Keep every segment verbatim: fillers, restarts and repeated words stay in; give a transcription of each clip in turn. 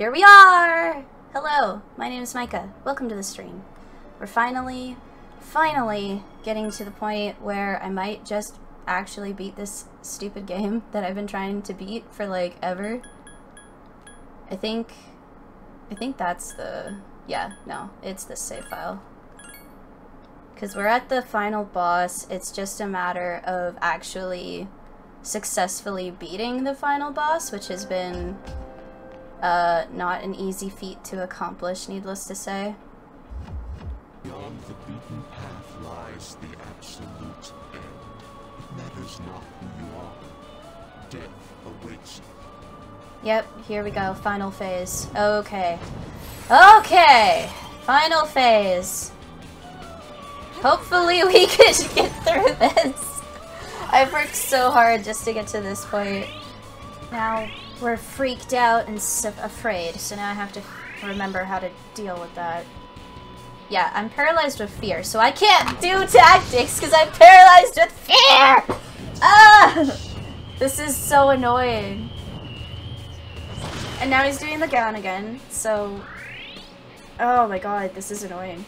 Here we are! Hello, my name is Micah. Welcome to the stream. We're finally, finally getting to the point where I might just actually beat this stupid game that I've been trying to beat for like ever. I think, I think that's the, yeah, no, it's this save file. Because we're at the final boss, it's just a matter of actually successfully beating the final boss, which has been uh, not an easy feat to accomplish, needless to say. Beyond the beaten path lies the absolute end. It matters not who you are. Death awaits you. Yep, here we go. Final phase. Okay. Okay! Final phase. Hopefully we can get through this. I've worked so hard just to get to this point. Now we're freaked out and so afraid, so now I have to remember how to deal with that. Yeah, I'm paralyzed with fear, so I can't do tactics because I'm paralyzed with fear! Ah! This is so annoying. And now he's doing the gown again, so... Oh my god, this is annoying.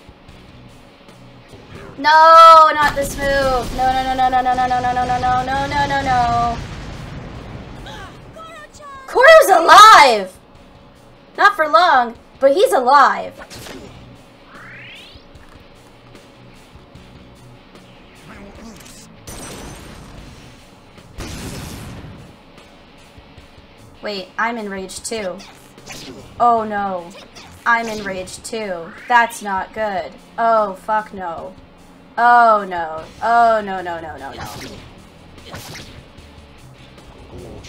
No, not this move. No, no, no, no, no, no, no, no, no, no, no, no, no, no, no, no. Koro's alive! Not for long, but he's alive. Wait, I'm enraged too. Oh no. I'm enraged too. That's not good. Oh, fuck no. Oh no. Oh no no no no no.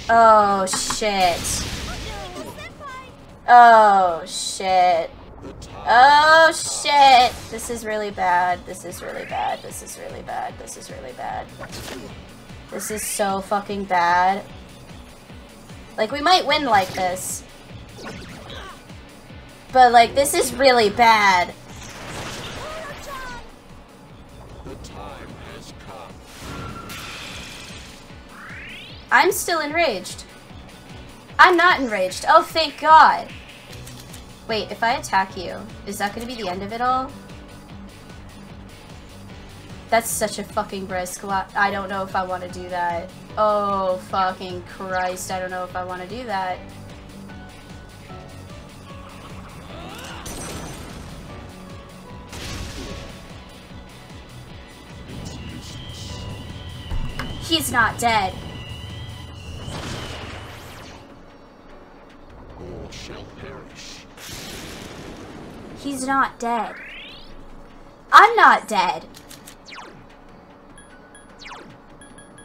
Oh shit. Oh shit. Oh shit. This is really bad. This is really bad. This is really bad. This is really bad. This is so fucking bad. Like, we might win like this. But like, this is really bad. I'm still enraged. I'm not enraged. Oh, thank God. Wait, if I attack you, is that going to be the end of it all? That's such a fucking risk. I don't know if I want to do that. Oh, fucking Christ. I don't know if I want to do that. He's not dead. Shall perish. He's not dead. I'm not dead.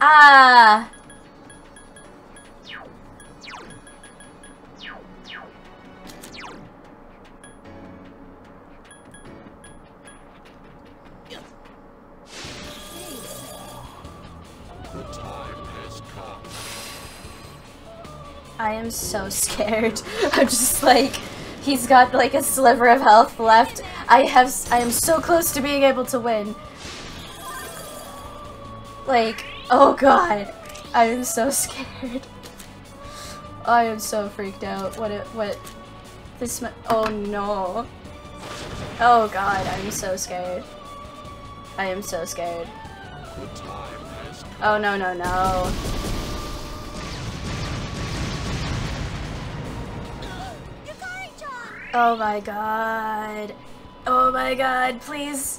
Ah. Uh. The time has come. I am so scared. I'm just like, he's got like a sliver of health left. I have, I am so close to being able to win. Like, oh god, I am so scared. I am so freaked out. What? It, what? This? Oh no. Oh god, I am so scared. I am so scared. Oh no no no. Oh my god. Oh my god, please.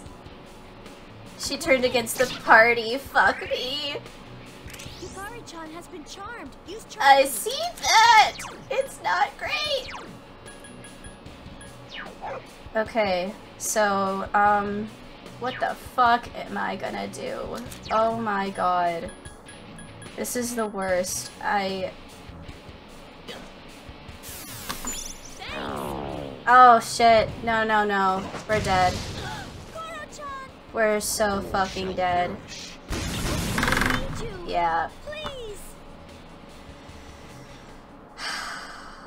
She turned against the party. Fuck me. Yukari-chan has been charmed. Use charm. I see that. It's not great. Okay. So, um what the fuck am I gonna do? Oh my god. This is the worst. I Oh. Oh shit, no no no, we're dead. We're so fucking dead. Yeah.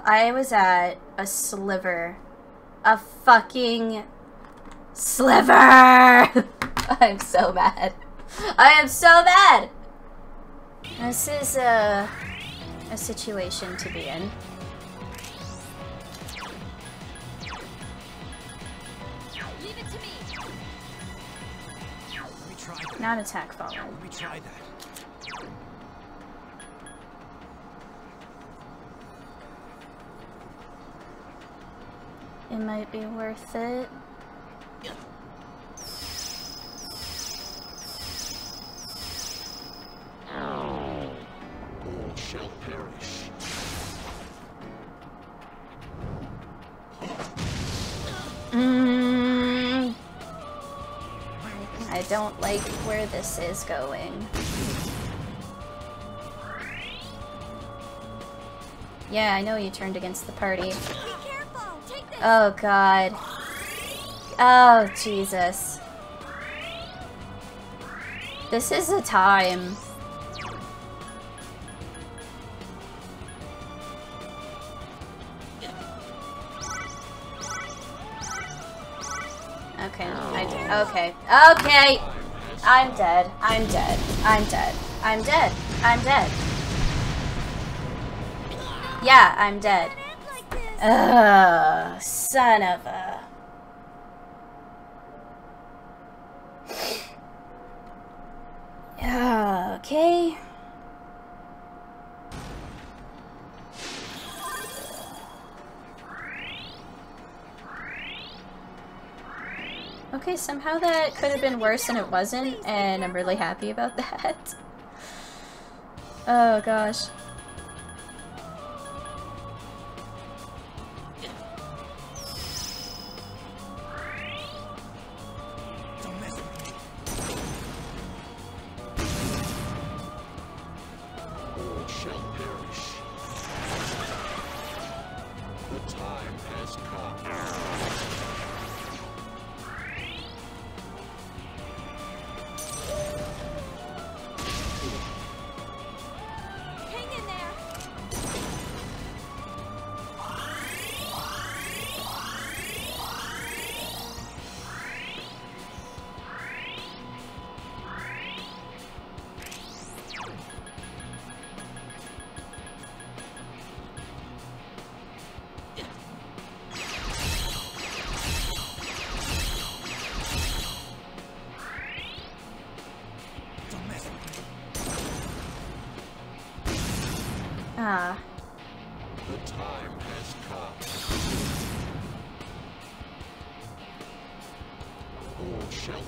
I was at a sliver. A fucking sliver! I'm so mad. I am so mad! This is a, a situation to be in. Not attack follow. Let me try that. It might be worth it. Don't like where this is going. Yeah, I know you turned against the party. Oh god. Oh Jesus. This is a time. Okay, okay! I'm dead, I'm dead, I'm dead, I'm dead, I'm dead. Yeah, I'm dead. Ugh, son of a... Okay. Okay, somehow that could have been worse and it wasn't, and I'm really happy about that. Oh gosh.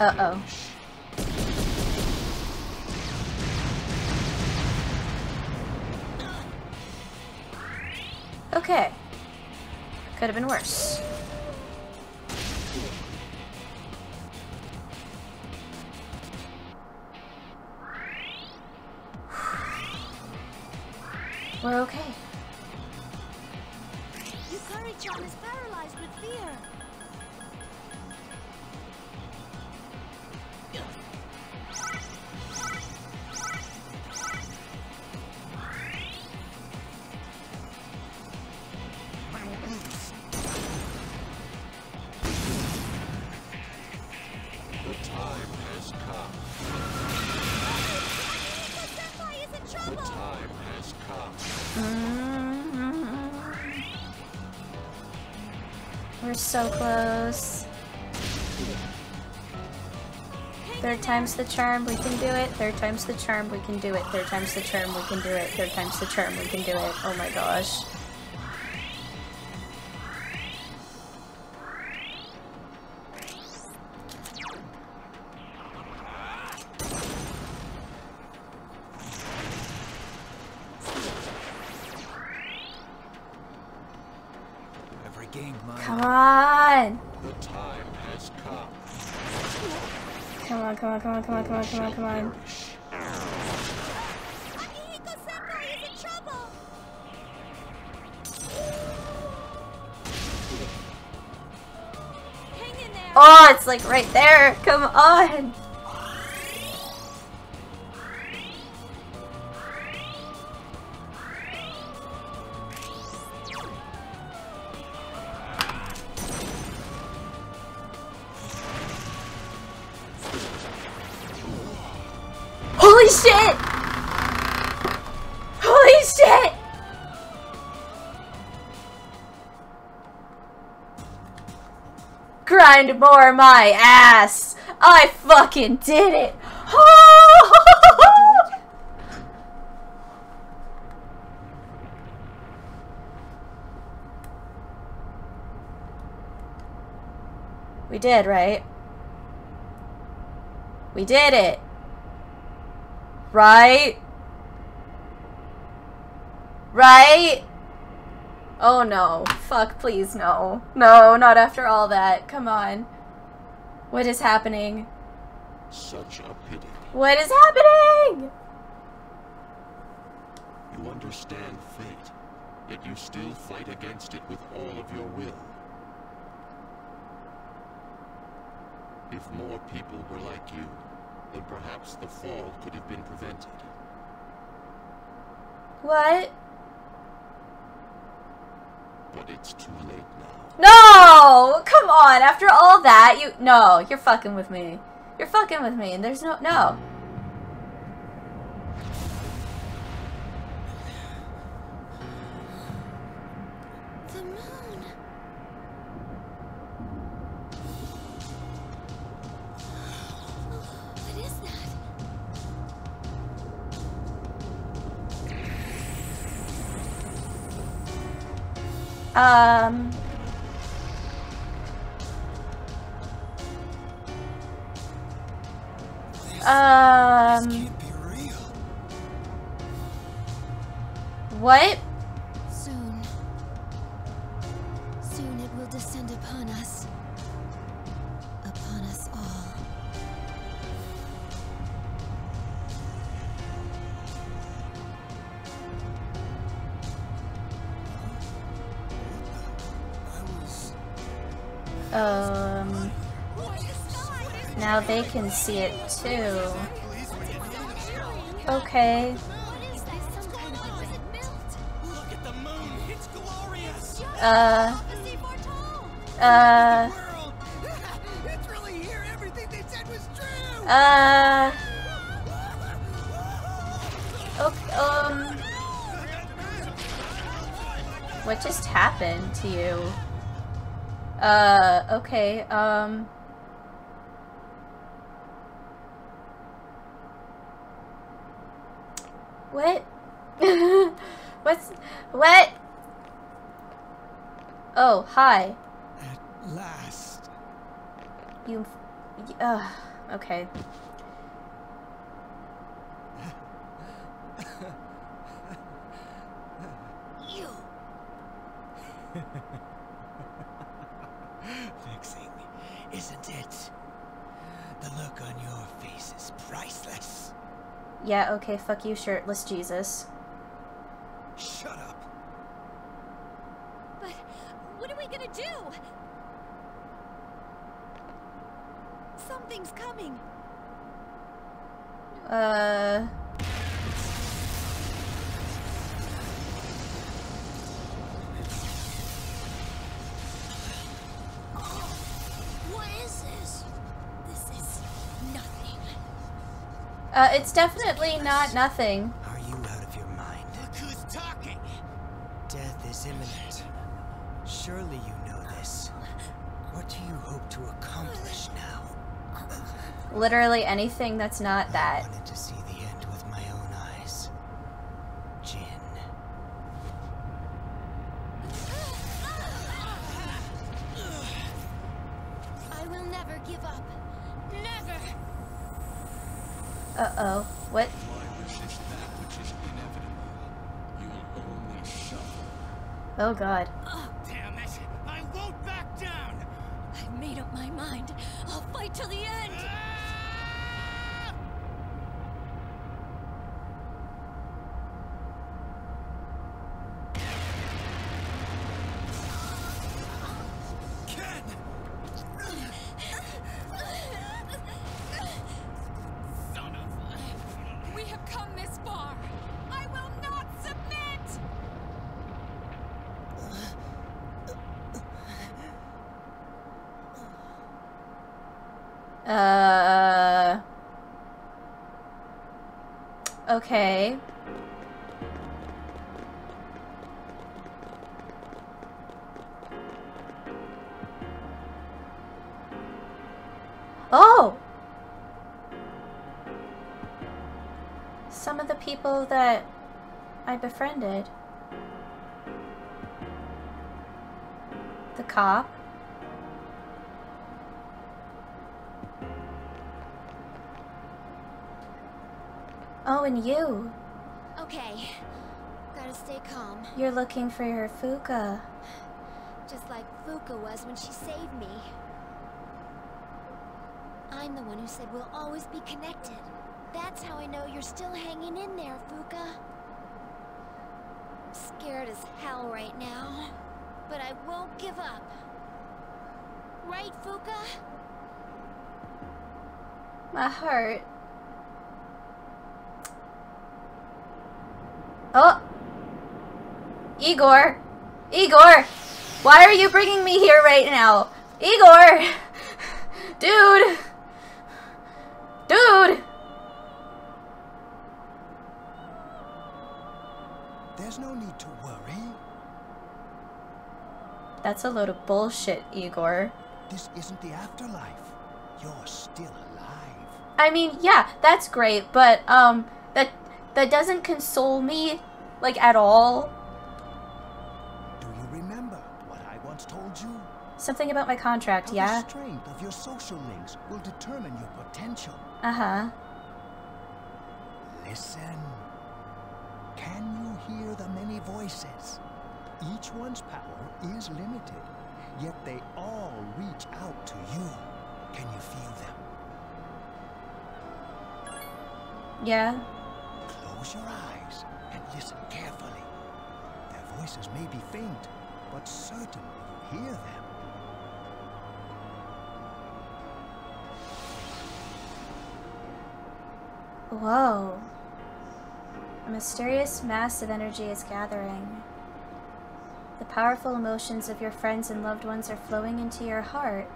Uh-oh. Okay. Could have been worse. We're okay. Yukari-chan is paralyzed with fear. So close. Third time's the charm, we can do it. Third time's the charm, we can do it. Third time's the charm, we can do it. Third time's the charm, we can do it. Oh my gosh. Come on, come on. Akihiko-senpai is in trouble. Hang in there. Oh, it's like right there. Come on. Grind more my ass! I fucking did it! We did, right? We did it! Right? Right? Oh no. Fuck, please, no. No, not after all that. Come on. What is happening? Such a pity. What is happening? You understand fate, yet you still fight against it with all of your will. If more people were like you, then perhaps the fall could have been prevented. What? But it's too late now. No! Come on, after all that, you- No, you're fucking with me. You're fucking with me, and there's no- No. Um... Um... This can't be real. What? Soon. Soon it will descend upon us. Upon us all. Um, now they can see it too. Okay. Uh, uh, uh, okay, um, what just happened to you? Uh, okay, um... What? What's... What? Oh, hi. At last. You... Uh, okay. You... Fixing, isn't it? The look on your face is priceless. Yeah, okay, fuck you, shirtless Jesus. Shut up. But what are we gonna do? Something's coming. Uh... Uh, it's definitely not nothing. Are you out of your mind? Look who's talking! Death is imminent. Surely you know this. What do you hope to accomplish now? Literally anything that's not that. I wanted to see the end with my own eyes. Jin. I will never give up. Never! Uh-oh. What? Why resist that which is inevitable? You will only suffer. Oh god. Oh, damn it! I won't back down! I've made up my mind. I'll fight till the end! Ah! Ken! Uh... Okay... Oh! Some of the people that I befriended. The cop. Oh, and you. Okay. Gotta stay calm. You're looking for your Fuuka. Just like Fuuka was when she saved me. I'm the one who said we'll always be connected. That's how I know you're still hanging in there, Fuuka. I'm scared as hell right now. But I won't give up. Right, Fuuka? My heart. Oh! Igor! Igor! Why are you bringing me here right now? Igor! Dude! Dude! There's no need to worry. That's a load of bullshit, Igor. This isn't the afterlife. You're still alive. I mean, yeah, that's great, but um that that doesn't console me like at all. Do you remember what I once told you? Something about my contract, How yeah. The strength of your social links will determine your potential. Uh-huh. Listen. Can you hear the many voices? Each one's power is limited, yet they all reach out to you. Can you feel them? Yeah. Close your eyes and listen carefully. Their voices may be faint, but certainly you hear them. Whoa. A mysterious mass of energy is gathering. The powerful emotions of your friends and loved ones are flowing into your heart.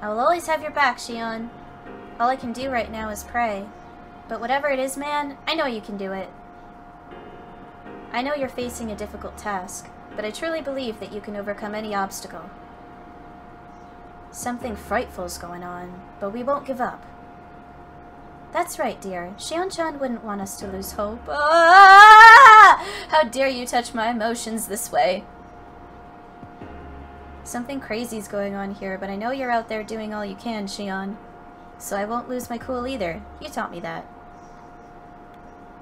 I will always have your back, Shion. All I can do right now is pray. But whatever it is, man, I know you can do it. I know you're facing a difficult task, but I truly believe that you can overcome any obstacle. Something frightful's going on, but we won't give up. That's right, dear. Shion-chan wouldn't want us to lose hope. Ah! How dare you touch my emotions this way? Something crazy's going on here, but I know you're out there doing all you can, Shion. So I won't lose my cool either. You taught me that.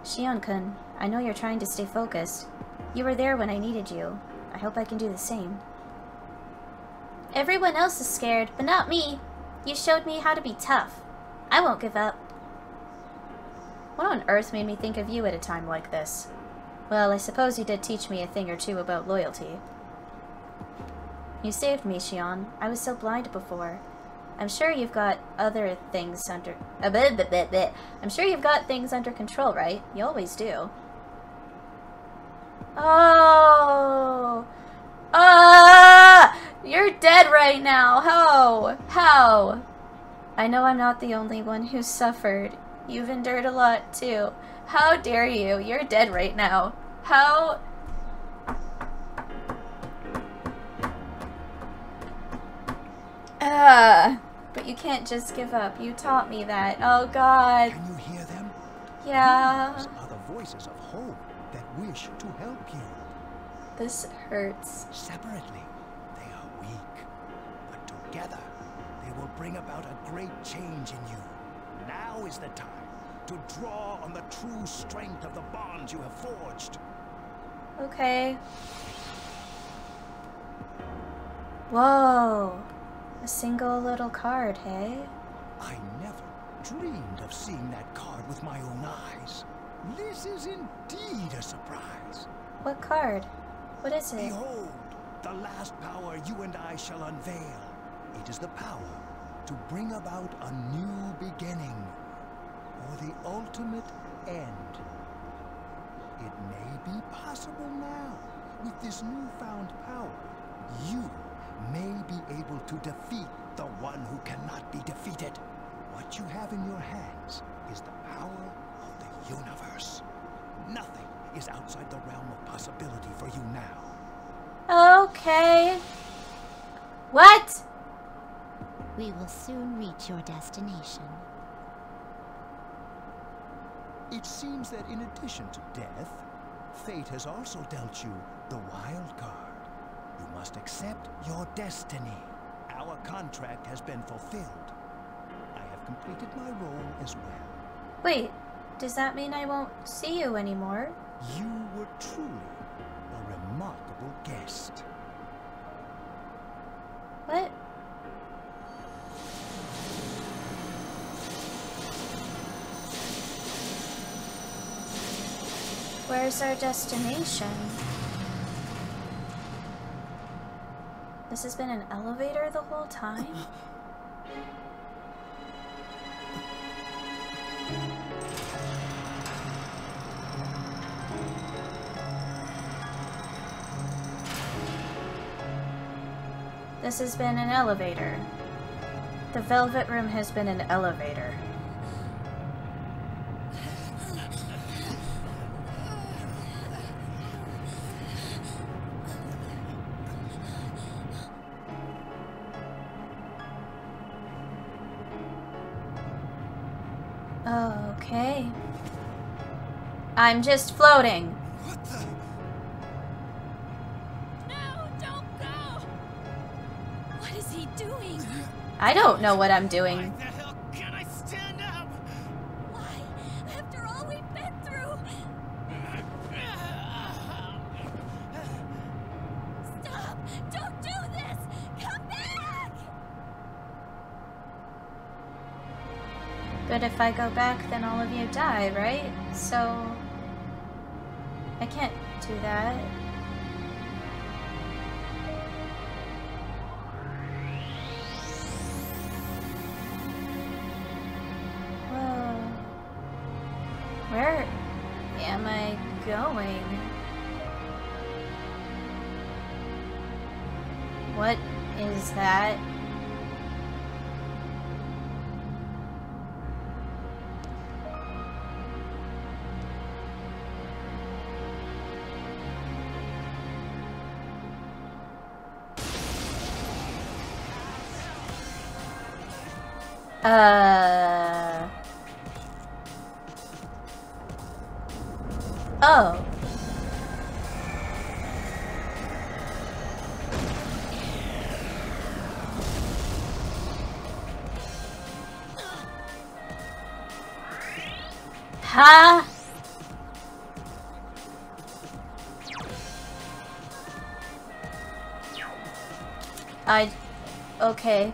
Shion-kun, I know you're trying to stay focused. You were there when I needed you. I hope I can do the same. Everyone else is scared, but not me. You showed me how to be tough. I won't give up. What on earth made me think of you at a time like this? Well, I suppose you did teach me a thing or two about loyalty. You saved me, Shion. I was so blind before. I'm sure you've got other things under... Uh, bleh, bleh, bleh, bleh. I'm sure you've got things under control, right? You always do. Oh! Ah! You're dead right now! How? How? I know I'm not the only one who suffered. You've endured a lot, too. How dare you? You're dead right now. How? Uh, but you can't just give up. You taught me that. Oh, God. Can you hear them? Yeah. These are the voices of hope that wish to help you. This hurts. Separately, they are weak. But together, they will bring about a great change in you. Now is the time to draw on the true strength of the bonds you have forged. Okay. Whoa. A single little card, hey? I never dreamed of seeing that card with my own eyes. This is indeed a surprise. What card? What is it? Behold, the last power you and I shall unveil. It is the power to bring about a new beginning, or the ultimate end. It may be possible now. With this newfound power, you may be able to defeat the one who cannot be defeated. What you have in your hands is the power of the universe. Nothing is outside the realm of possibility for you now. Okay. What? We will soon reach your destination. It seems that in addition to death, fate has also dealt you the wild card. You must accept your destiny. Our contract has been fulfilled. I have completed my role as well. Wait, does that mean I won't see you anymore? You were truly a remarkable guest. What? Where's our destination? This has been an elevator the whole time? This has been an elevator. The Velvet Room has been an elevator. Okay. I'm just floating. What the? No, don't go. What is he doing? I don't know what I'm doing. Why the hell can't I stand up? Why? After all we've been through. Stop! Don't do this! Come back! But if I go back, then all of you die, right? So I can't do that. Whoa. Where am I going? What is that? Uh... Oh. Huh? I... Okay.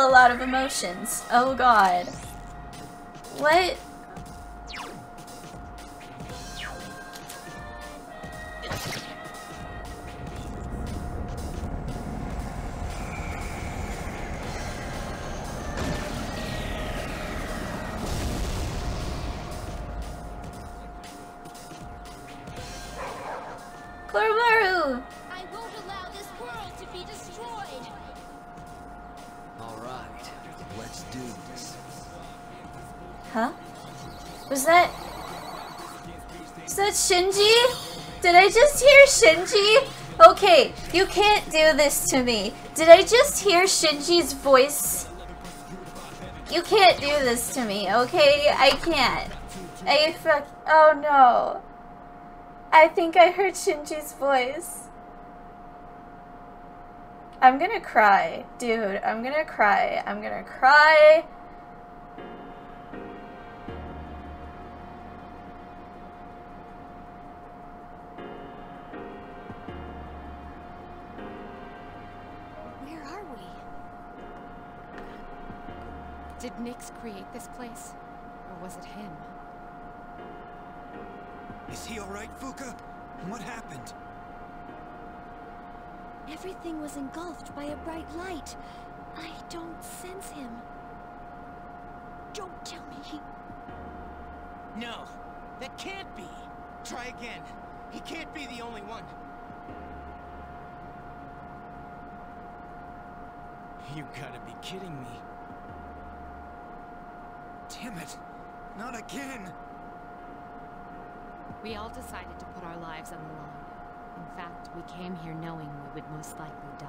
A lot of emotions. Oh god. What? Koromaru! I won't allow this world to be destroyed. Alright, let's do this. Huh? Was that... Was that Shinji? Did I just hear Shinji? Okay, you can't do this to me. Did I just hear Shinji's voice? You can't do this to me, okay? I can't. I fuck... Oh no. I think I heard Shinji's voice. I'm gonna cry, dude. I'm gonna cry. I'm gonna cry. Did Nyx create this place? Or was it him? Is he alright, Fuuka? What happened? Everything was engulfed by a bright light. I don't sense him. Don't tell me he... No, that can't be. Try again. He can't be the only one. You gotta be kidding me. Damn it. Not again. We all decided to put our lives on the line. In fact, we came here knowing we would most likely die.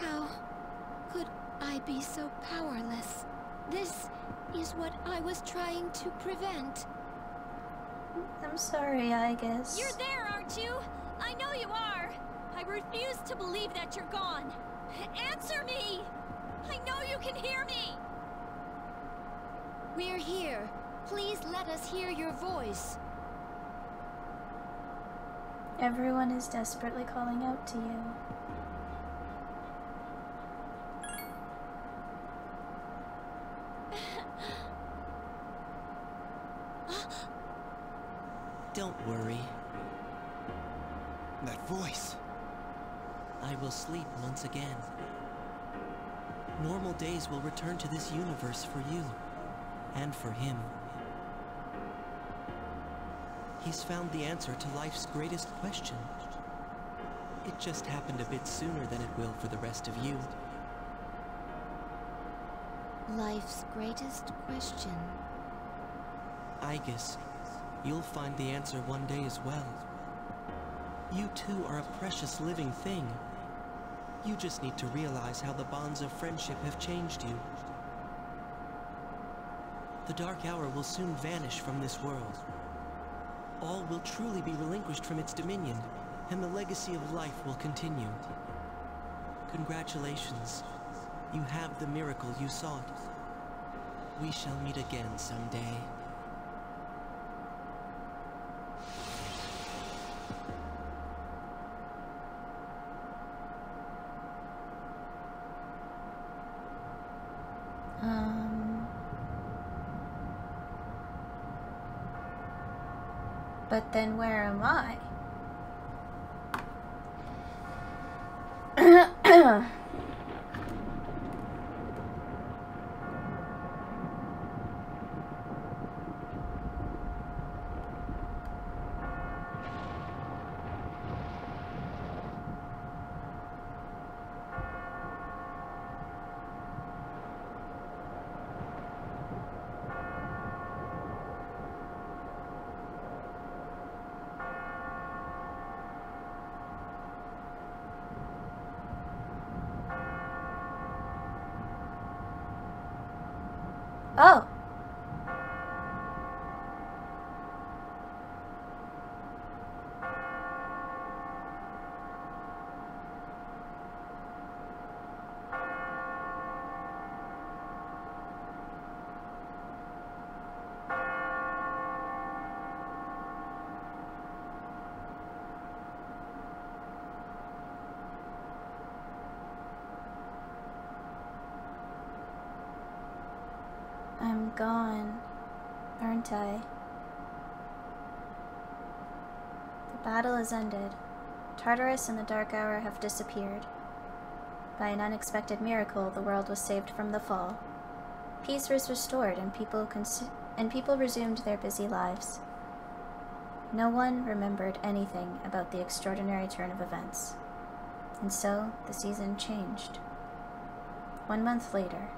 How could I be so powerless? This is what I was trying to prevent. I'm sorry, I guess. You're there, aren't you? I know you are. I refuse to believe that you're gone. Answer me! I know you can hear me! We're here. Please let us hear your voice. Everyone is desperately calling out to you. Don't worry. That voice. I will sleep once again. Normal days will return to this universe for you, and for him. He's found the answer to life's greatest question. It just happened a bit sooner than it will for the rest of you. Life's greatest question. I guess. You'll find the answer one day as well. You two are a precious living thing. You just need to realize how the bonds of friendship have changed you. The Dark Hour will soon vanish from this world. All will truly be relinquished from its dominion, and the legacy of life will continue. Congratulations. You have the miracle you sought. We shall meet again someday. But then where am I? Oh. Gone, aren't I? The battle is ended. Tartarus and the Dark Hour have disappeared. By an unexpected miracle, the world was saved from the fall. Peace was restored, and people cons and people resumed their busy lives. No one remembered anything about the extraordinary turn of events, and so the season changed. One month later.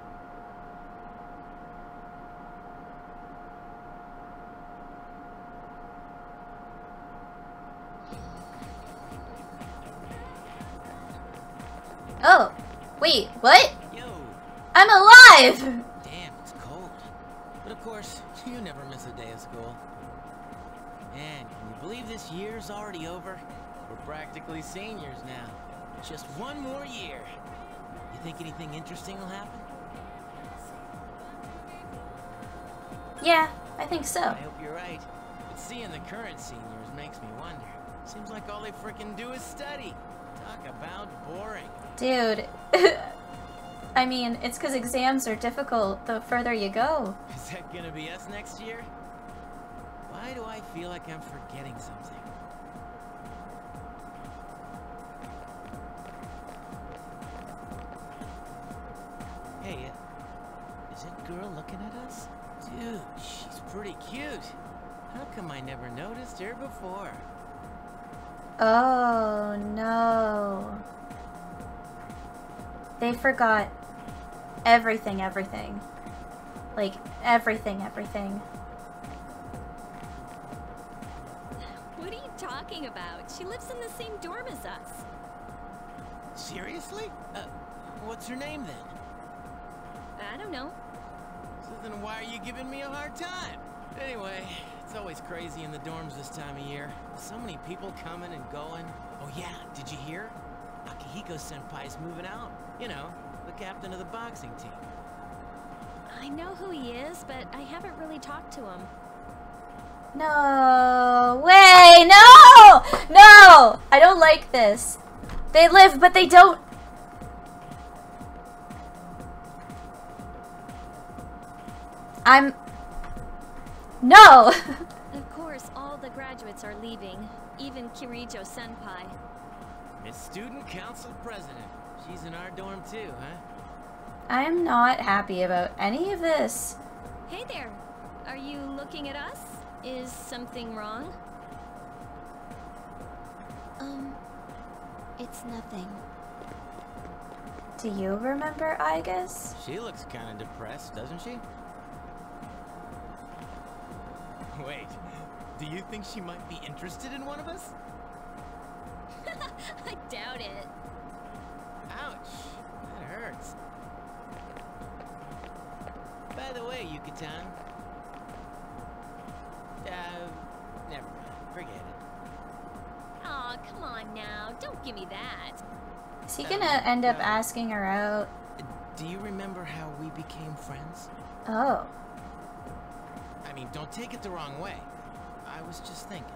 Oh, wait, what? Yo. I'm alive! Damn, it's cold. But of course, you never miss a day of school. And can you believe this year's already over? We're practically seniors now. Just one more year. You think anything interesting will happen? Yeah, I think so. I hope you're right. But seeing the current seniors makes me wonder. Seems like all they frickin' do is study. Talk about boring. Dude. I mean, it's because exams are difficult the further you go. Is that gonna be us next year? Why do I feel like I'm forgetting something? Hey, uh, is that girl looking at us? Dude, she's pretty cute. How come I never noticed her before? Oh, no. They forgot everything, everything. Like, everything, everything. What are you talking about? She lives in the same dorm as us. Seriously? Uh, what's her name then? I don't know. So then why are you giving me a hard time? Anyway, it's always crazy in the dorms this time of year. So many people coming and going. Oh yeah, did you hear? Akihiko-senpai's moving out. You know, the captain of the boxing team. I know who he is, but I haven't really talked to him. No way! No! No! I don't like this. They live, but they don't. I'm... No! Of course, all the graduates are leaving. Even Kirijo-senpai. Miss Student Council President. She's in our dorm too, huh? I am not happy about any of this. Hey there. Are you looking at us? Is something wrong? Um, it's nothing. Do you remember, I guess? She looks kind of depressed, doesn't she? Wait, do you think she might be interested in one of us? I doubt it. Ouch, that hurts. By the way, Yuki-chan. Uh, never mind, forget it. Aw, oh, come on now, don't give me that. Is he gonna uh, end up uh, asking her out? Do you remember how we became friends? Oh. I mean, don't take it the wrong way. I was just thinking.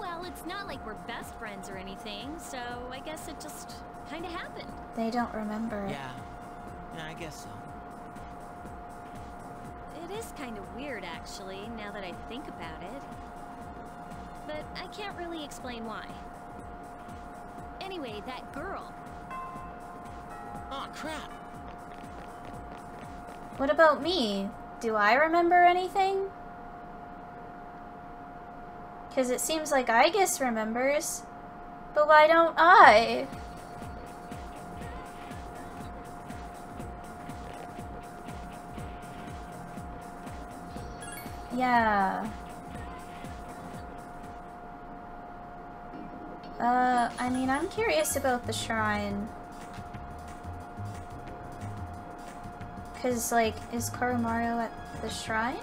Well, it's not like we're best friends or anything, so I guess it just kind of happened. They don't remember. Yeah, yeah, I guess so. It is kind of weird, actually, now that I think about it. But I can't really explain why. Anyway, that girl. Oh, crap. What about me? Do I remember anything? Because it seems like I guess remembers, but why don't I? Yeah. Uh, I mean, I'm curious about the shrine. Cause like, is Koromaru at the shrine?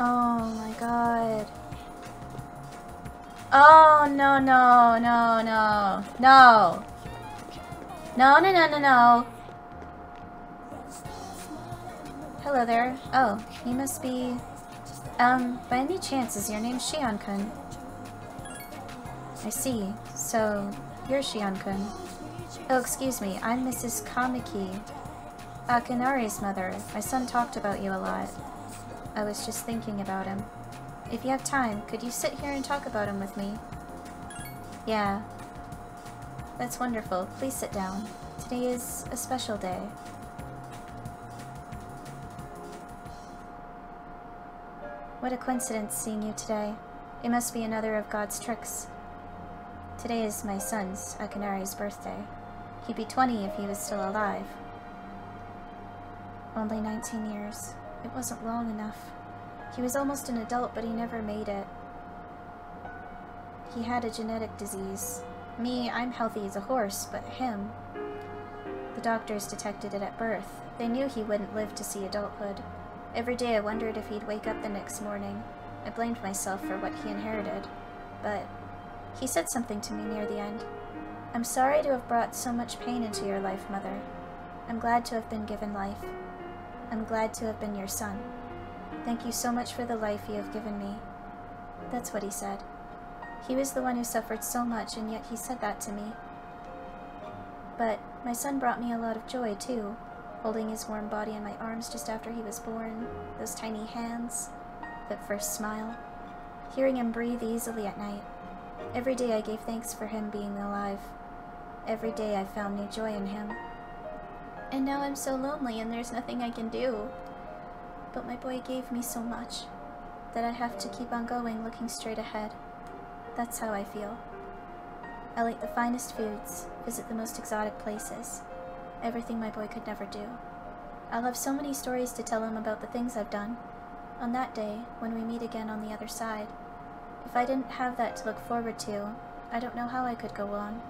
Oh my god. Oh no no no no no no no no no no. Hello there. Oh, he must be. Um, by any chance, is your name Shion-kun? I see. So, you're Shion-kun. Oh, excuse me. I'm Missus Kamiki, Akinari's mother. My son talked about you a lot. I was just thinking about him. If you have time, could you sit here and talk about him with me? Yeah. That's wonderful. Please sit down. Today is a special day. What a coincidence seeing you today. It must be another of God's tricks. Today is my son's, Akinari's, birthday. He'd be twenty if he was still alive. Only nineteen years. It wasn't long enough. He was almost an adult, but he never made it. He had a genetic disease. Me, I'm healthy as a horse, but him... The doctors detected it at birth. They knew he wouldn't live to see adulthood. Every day I wondered if he'd wake up the next morning. I blamed myself for what he inherited, but he said something to me near the end. I'm sorry to have brought so much pain into your life, Mother. I'm glad to have been given life. I'm glad to have been your son. Thank you so much for the life you have given me. That's what he said. He was the one who suffered so much, and yet he said that to me. But my son brought me a lot of joy, too. Holding his warm body in my arms just after he was born, those tiny hands, that first smile, hearing him breathe easily at night. Every day I gave thanks for him being alive. Every day I found new joy in him. And now I'm so lonely and there's nothing I can do. But my boy gave me so much that I have to keep on going, looking straight ahead. That's how I feel. I'll eat the finest foods, visit the most exotic places, everything my boy could never do. I'll have so many stories to tell him about the things I've done. On that day, when we meet again on the other side, if I didn't have that to look forward to, I don't know how I could go on.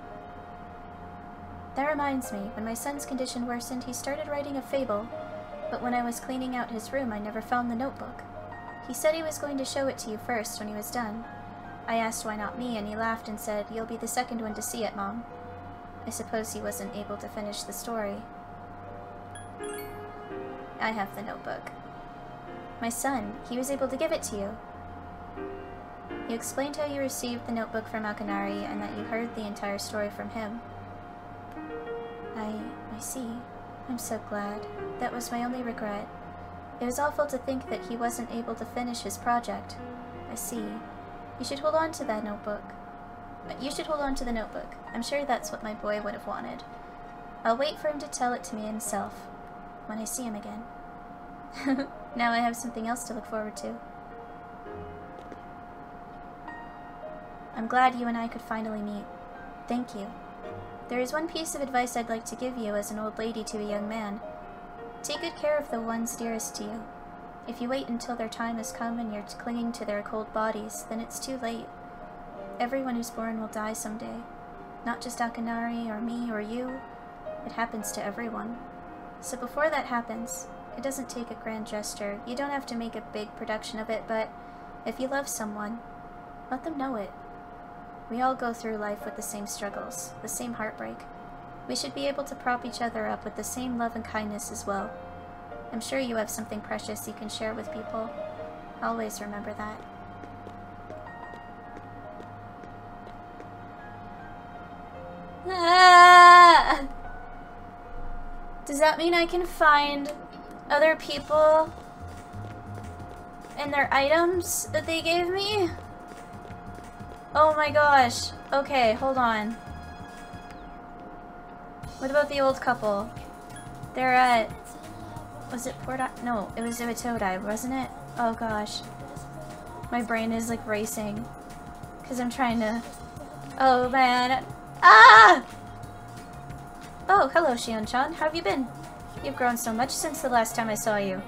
That reminds me, when my son's condition worsened, he started writing a fable, but when I was cleaning out his room, I never found the notebook. He said he was going to show it to you first when he was done. I asked why not me, and he laughed and said, "You'll be the second one to see it, Mom." I suppose he wasn't able to finish the story. I have the notebook. My son, he was able to give it to you. You explained how you received the notebook from Akinari and that you heard the entire story from him. I... I see. I'm so glad. That was my only regret. It was awful to think that he wasn't able to finish his project. I see. You should hold on to that notebook. You should hold on to the notebook. I'm sure that's what my boy would have wanted. I'll wait for him to tell it to me himself, when I see him again. Now I have something else to look forward to. I'm glad you and I could finally meet. Thank you. There is one piece of advice I'd like to give you as an old lady to a young man. Take good care of the ones dearest to you. If you wait until their time has come and you're clinging to their cold bodies, then it's too late. Everyone who's born will die someday. Not just Akinari, or me, or you. It happens to everyone. So before that happens, it doesn't take a grand gesture. You don't have to make a big production of it, but if you love someone, let them know it. We all go through life with the same struggles, the same heartbreak. We should be able to prop each other up with the same love and kindness as well. I'm sure you have something precious you can share with people. Always remember that. Ah! Does that mean I can find other people and their items that they gave me? Oh my gosh. Okay, hold on. What about the old couple? They're at... Was it Port? No, it was Iwatodai, wasn't it? Oh gosh. My brain is like racing. Because I'm trying to... Oh man. Ah! Oh, hello Shion-chan. How have you been? You've grown so much since the last time I saw you.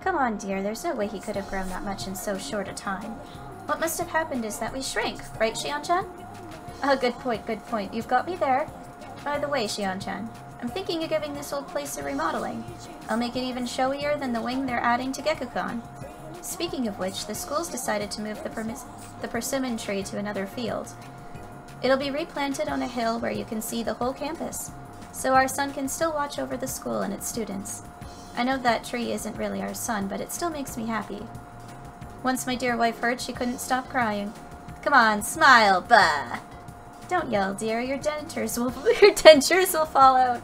Come on dear, there's no way he could have grown that much in so short a time. What must have happened is that we shrank, right Shion-chan? Oh, good point, good point. You've got me there. By the way, Shion-chan, I'm thinking of giving this old place a remodeling. I'll make it even showier than the wing they're adding to Gekkoukan. Speaking of which, the school's decided to move the, permis the persimmon tree to another field. It'll be replanted on a hill where you can see the whole campus, so our son can still watch over the school and its students. I know that tree isn't really our son, but it still makes me happy. Once my dear wife heard, she couldn't stop crying. Come on, smile, bah! Don't yell, dear. Your dentures will your dentures will fall out.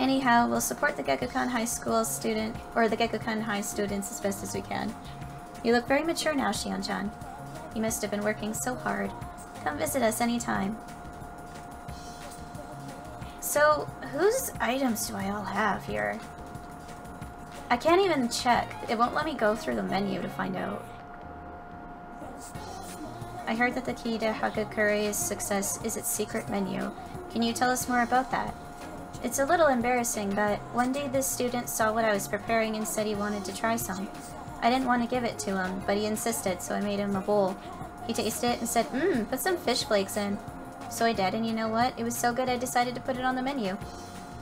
Anyhow, we'll support the Gekkoukan High School student or the Gekkoukan High students as best as we can. You look very mature now, Shion-chan. You must have been working so hard. Come visit us anytime. So, whose items do I all have here? I can't even check. It won't let me go through the menu to find out. I heard that the key to Hagakure's success is its secret menu. Can you tell us more about that? It's a little embarrassing, but one day this student saw what I was preparing and said he wanted to try some. I didn't want to give it to him, but he insisted, so I made him a bowl. He tasted it and said, mmm, put some fish flakes in. So I did, and you know what? It was so good I decided to put it on the menu.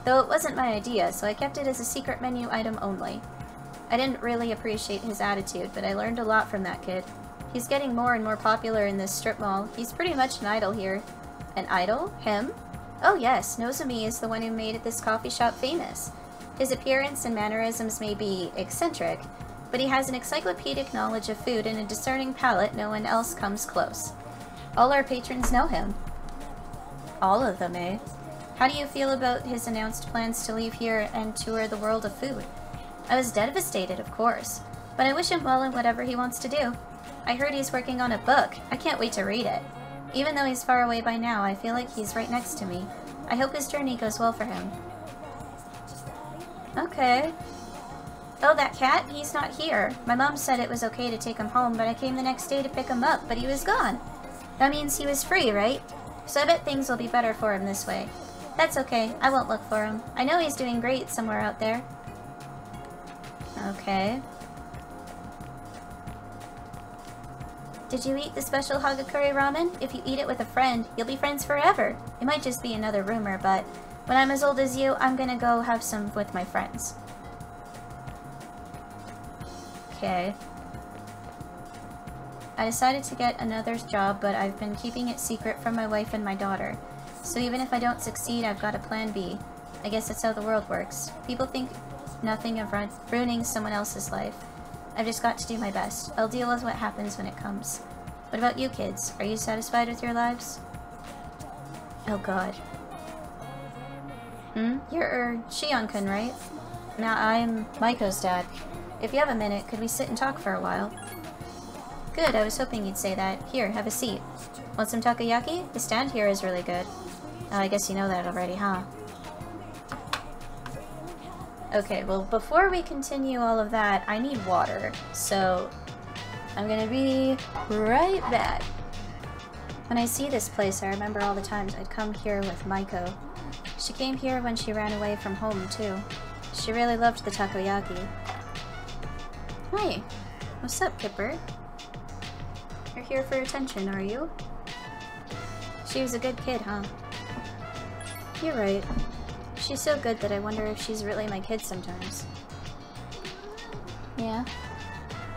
Though it wasn't my idea, so I kept it as a secret menu item only. I didn't really appreciate his attitude, but I learned a lot from that kid. He's getting more and more popular in this strip mall. He's pretty much an idol here. An idol? Him? Oh yes, Nozomi is the one who made this coffee shop famous. His appearance and mannerisms may be eccentric, but he has an encyclopedic knowledge of food and a discerning palate no one else comes close. All our patrons know him. All of them, eh? How do you feel about his announced plans to leave here and tour the world of food? I was devastated, of course, but I wish him well in whatever he wants to do. I heard he's working on a book. I can't wait to read it. Even though he's far away by now, I feel like he's right next to me. I hope his journey goes well for him. Okay. Oh, that cat? He's not here. My mom said it was okay to take him home, but I came the next day to pick him up, but he was gone. That means he was free, right? So I bet things will be better for him this way. That's okay. I won't look for him. I know he's doing great somewhere out there. Okay. Did you eat the special Hagakure ramen? If you eat it with a friend, you'll be friends forever. It might just be another rumor, but when I'm as old as you, I'm gonna go have some with my friends. Okay. I decided to get another job, but I've been keeping it secret from my wife and my daughter. So even if I don't succeed, I've got a plan B. I guess that's how the world works. People think nothing of ruining someone else's life. I've just got to do my best. I'll deal with what happens when it comes. What about you kids? Are you satisfied with your lives? Oh god. Hmm? You're er, Shion-kun, right? Now I'm Maiko's dad. If you have a minute, could we sit and talk for a while? Good, I was hoping you'd say that. Here, have a seat. Want some takoyaki? The stand here is really good. Oh, I guess you know that already, huh? Okay, well, before we continue all of that, I need water. So, I'm gonna be right back. When I see this place, I remember all the times I'd come here with Maiko. She came here when she ran away from home, too. She really loved the takoyaki. Hi. What's up, Pipper? You're here for attention, are you? She was a good kid, huh? You're right. She's so good that I wonder if she's really my kid sometimes. Yeah.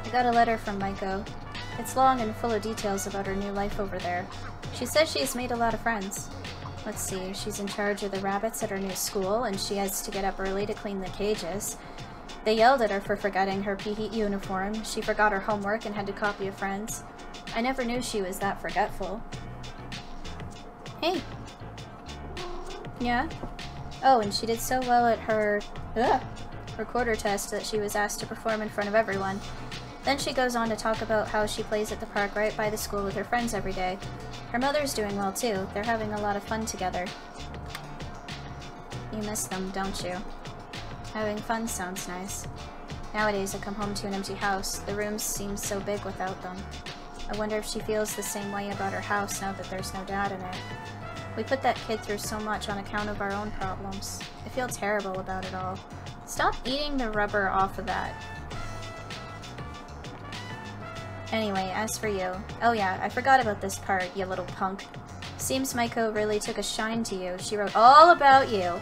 I got a letter from Maiko. It's long and full of details about her new life over there. She says she's made a lot of friends. Let's see, she's in charge of the rabbits at her new school, and she has to get up early to clean the cages. They yelled at her for forgetting her P E uniform. She forgot her homework and had to copy a friend's. I never knew she was that forgetful. Hey. Yeah? Oh, and she did so well at her ugh, recorder test that she was asked to perform in front of everyone. Then she goes on to talk about how she plays at the park right by the school with her friends every day. Her mother's doing well too. They're having a lot of fun together. You miss them, don't you? Having fun sounds nice. Nowadays, I come home to an empty house. The room seems so big without them. I wonder if she feels the same way about her house now that there's no dad in it. We put that kid through so much on account of our own problems. I feel terrible about it all. Stop eating the rubber off of that. Anyway, as for you. Oh yeah, I forgot about this part, you little punk. Seems Maiko really took a shine to you. She wrote all about you.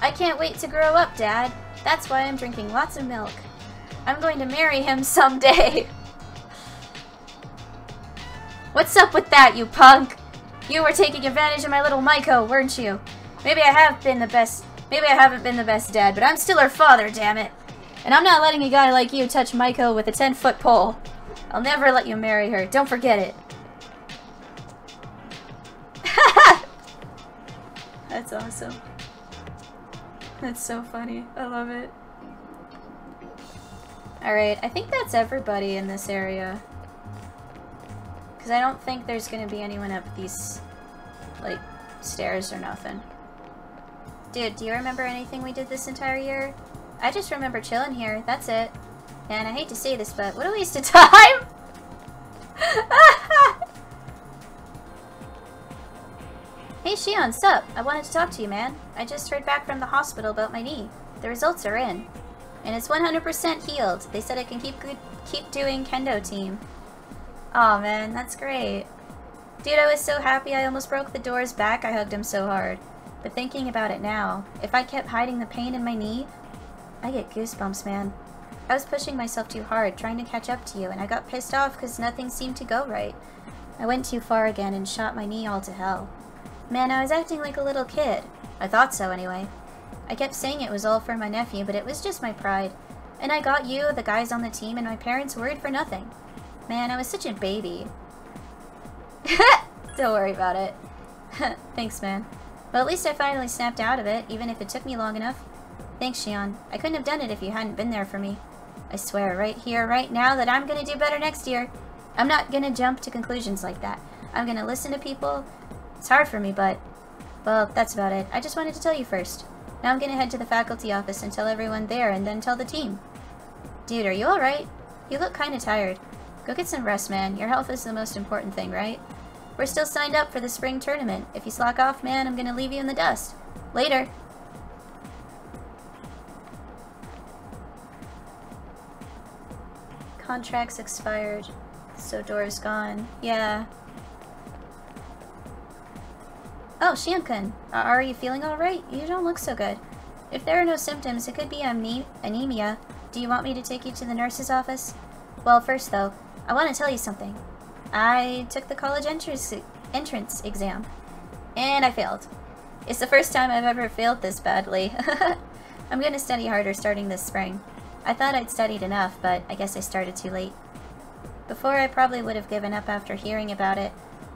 I can't wait to grow up, Dad. That's why I'm drinking lots of milk. I'm going to marry him someday. What's up with that, you punk? You were taking advantage of my little Maiko, weren't you? Maybe I have been the best- Maybe I haven't been the best dad, but I'm still her father, damn it. And I'm not letting a guy like you touch Maiko with a ten-foot pole. I'll never let you marry her. Don't forget it. That's awesome. That's so funny. I love it. Alright, I think that's everybody in this area. Because I don't think there's going to be anyone up these, like, stairs or nothing. Dude, do you remember anything we did this entire year? I just remember chilling here, that's it. And I hate to say this, but what a waste of time! Hey Shion, sup? I wanted to talk to you, man. I just heard back from the hospital about my knee. The results are in. And it's one hundred percent healed. They said I can keep good, keep doing kendo team. Aw, man, that's great. Dude, I was so happy I almost broke the door's back. I hugged him so hard. But thinking about it now, if I kept hiding the pain in my knee, I get goosebumps, man. I was pushing myself too hard, trying to catch up to you, and I got pissed off because nothing seemed to go right. I went too far again and shot my knee all to hell. Man, I was acting like a little kid. I thought so, anyway. I kept saying it was all for my nephew, but it was just my pride. And I got you, the guys on the team, and my parents worried for nothing. Man, I was such a baby. Don't worry about it. Thanks, man. Well, at least I finally snapped out of it, even if it took me long enough. Thanks, Shion. I couldn't have done it if you hadn't been there for me. I swear, right here, right now, that I'm gonna do better next year. I'm not gonna jump to conclusions like that. I'm gonna listen to people. It's hard for me, but... Well, that's about it. I just wanted to tell you first. Now I'm gonna head to the faculty office and tell everyone there, and then tell the team. Dude, are you alright? You look kinda tired. Go get some rest, man. Your health is the most important thing, right? We're still signed up for the spring tournament. If you slack off, man, I'm gonna leave you in the dust. Later. Contracts expired, so door's gone. Yeah. Oh, Shion-kun, are you feeling alright? You don't look so good. If there are no symptoms, it could be amne anemia. Do you want me to take you to the nurse's office? Well, first though, I want to tell you something. I took the college entrance, entrance exam, and I failed. It's the first time I've ever failed this badly. I'm gonna study harder starting this spring. I thought I'd studied enough, but I guess I started too late. Before, I probably would have given up after hearing about it,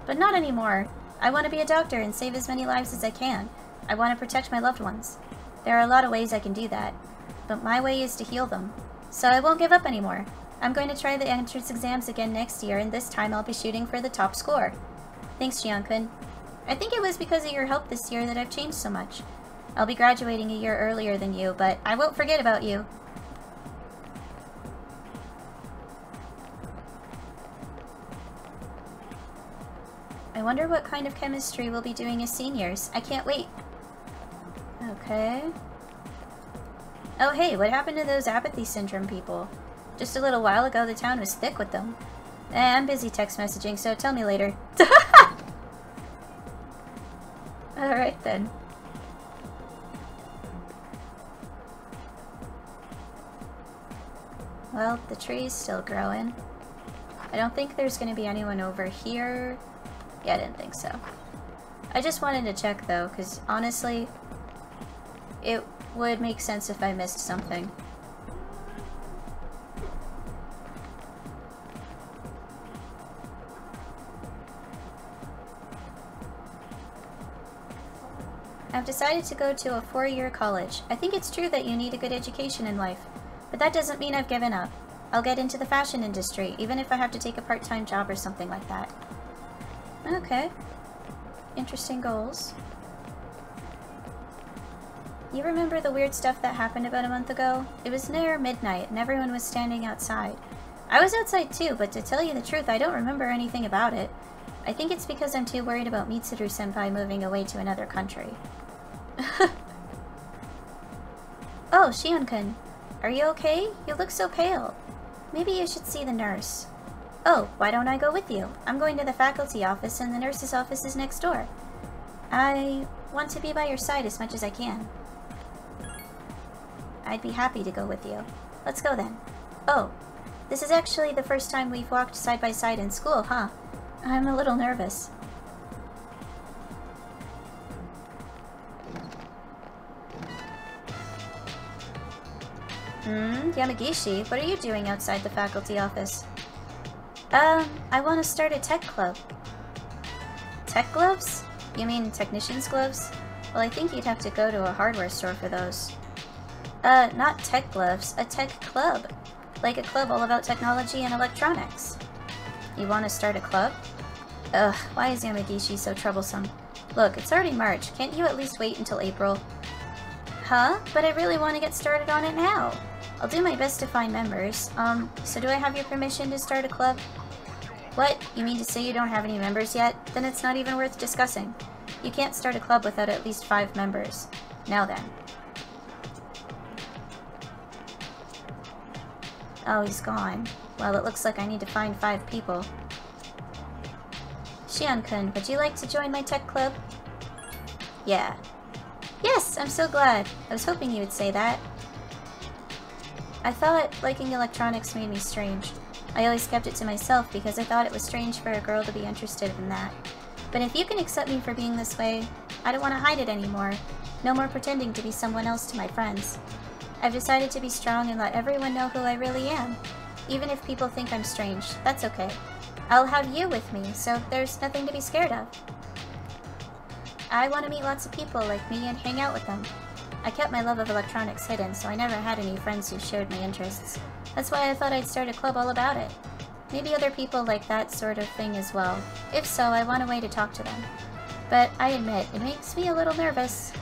but not anymore. I want to be a doctor and save as many lives as I can. I want to protect my loved ones. There are a lot of ways I can do that, but my way is to heal them. So I won't give up anymore. I'm going to try the entrance exams again next year, and this time I'll be shooting for the top score. Thanks, Shion-kun. I think it was because of your help this year that I've changed so much. I'll be graduating a year earlier than you, but I won't forget about you. I wonder what kind of chemistry we'll be doing as seniors. I can't wait. Okay. Oh hey, what happened to those apathy syndrome people? Just a little while ago, the town was thick with them. Eh, I'm busy text messaging, so tell me later. Alright then. Well, the tree's still growing. I don't think there's gonna be anyone over here. Yeah, I didn't think so. I just wanted to check though, because honestly, it would make sense if I missed something. I've decided to go to a four-year college. I think it's true that you need a good education in life, but that doesn't mean I've given up. I'll get into the fashion industry, even if I have to take a part-time job or something like that. Okay. Interesting goals. You remember the weird stuff that happened about a month ago? It was near midnight and everyone was standing outside. I was outside too, but to tell you the truth, I don't remember anything about it. I think it's because I'm too worried about Mitsuru-senpai moving away to another country. Oh, Shion-kun. Are you okay? You look so pale. Maybe you should see the nurse. Oh, why don't I go with you? I'm going to the faculty office and the nurse's office is next door. I want to be by your side as much as I can. I'd be happy to go with you. Let's go then. Oh, this is actually the first time we've walked side by side in school, huh? I'm a little nervous. Hmm, Yamagishi, what are you doing outside the faculty office? Um, I want to start a tech club. Tech gloves? You mean technician's gloves? Well, I think you'd have to go to a hardware store for those. Uh, not tech gloves, a tech club. Like a club all about technology and electronics. You want to start a club? Ugh, why is Yamagishi so troublesome? Look, it's already March. Can't you at least wait until April? Huh? But I really want to get started on it now. I'll do my best to find members. Um, so do I have your permission to start a club? What? You mean to say you don't have any members yet? Then it's not even worth discussing. You can't start a club without at least five members. Now then. Oh, he's gone. Well, it looks like I need to find five people. Shion-kun, would you like to join my tech club? Yeah. Yes, I'm so glad. I was hoping you would say that. I thought liking electronics made me strange. I always kept it to myself because I thought it was strange for a girl to be interested in that. But if you can accept me for being this way, I don't want to hide it anymore. No more pretending to be someone else to my friends. I've decided to be strong and let everyone know who I really am. Even if people think I'm strange, that's okay. I'll have you with me, so there's nothing to be scared of. I want to meet lots of people like me and hang out with them. I kept my love of electronics hidden, so I never had any friends who shared my interests. That's why I thought I'd start a club all about it. Maybe other people like that sort of thing as well. If so, I want a way to talk to them. But I admit, it makes me a little nervous.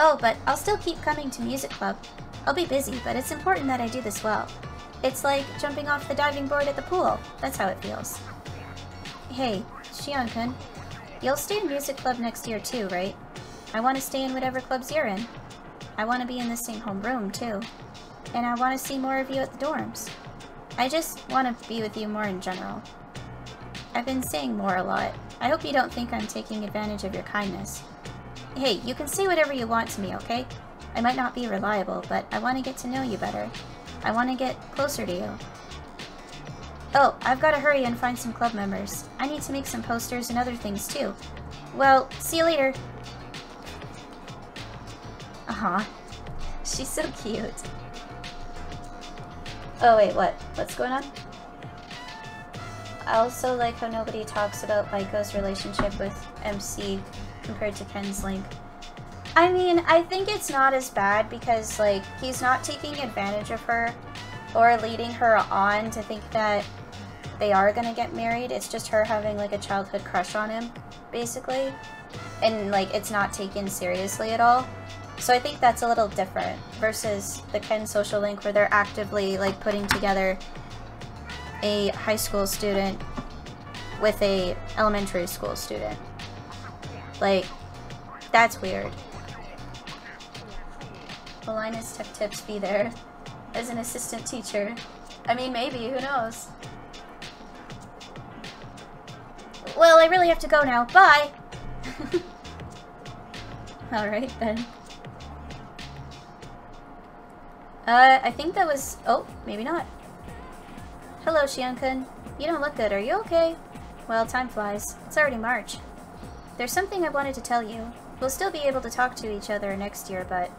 Oh, but I'll still keep coming to music club. I'll be busy, but it's important that I do this well. It's like jumping off the diving board at the pool. That's how it feels. Hey, Shion-kun. You'll stay in music club next year too, right? I want to stay in whatever clubs you're in. I want to be in the same homeroom too. And I want to see more of you at the dorms. I just want to be with you more in general. I've been saying more a lot. I hope you don't think I'm taking advantage of your kindness. Hey, you can say whatever you want to me, okay? I might not be reliable, but I want to get to know you better. I want to get closer to you. Oh, I've got to hurry and find some club members. I need to make some posters and other things too. Well, see you later. Uh-huh. She's so cute. Oh wait, what? What's going on? I also like how nobody talks about Maiko's relationship with M C compared to Ken's Link. I mean, I think it's not as bad because, like, he's not taking advantage of her or leading her on to think that they are gonna get married. It's just her having, like, a childhood crush on him, basically. And, like, it's not taken seriously at all. So I think that's a little different versus the Ken social link where they're actively, like, putting together a high school student with a elementary school student. Like, that's weird. Will Linus Tech Tips be there as an assistant teacher? I mean, maybe, who knows? Well, I really have to go now. Bye! Alright then. Uh, I think that was... Oh, maybe not. Hello, Shion-kun. You don't look good, are you okay? Well, time flies. It's already March. There's something I wanted to tell you. We'll still be able to talk to each other next year, but...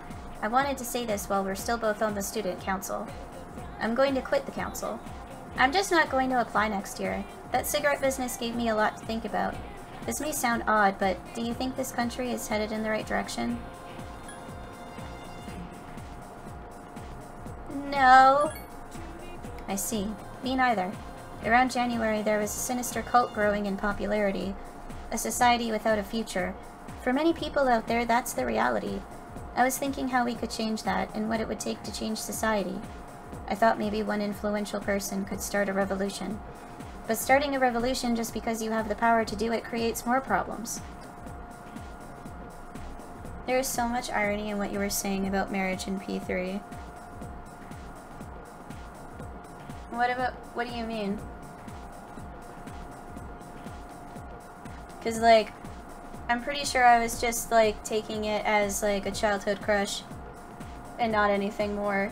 I wanted to say this while we're still both on the student council. I'm going to quit the council. I'm just not going to apply next year. That cigarette business gave me a lot to think about. This may sound odd, but do you think this country is headed in the right direction? No. I see. Me neither. Around January, there was a sinister cult growing in popularity. A society without a future. For many people out there, that's the reality. I was thinking how we could change that, and what it would take to change society. I thought maybe one influential person could start a revolution. But starting a revolution just because you have the power to do it creates more problems. There is so much irony in what you were saying about marriage in P three. What about, what do you mean? Cause like, I'm pretty sure I was just, like, taking it as, like, a childhood crush and not anything more.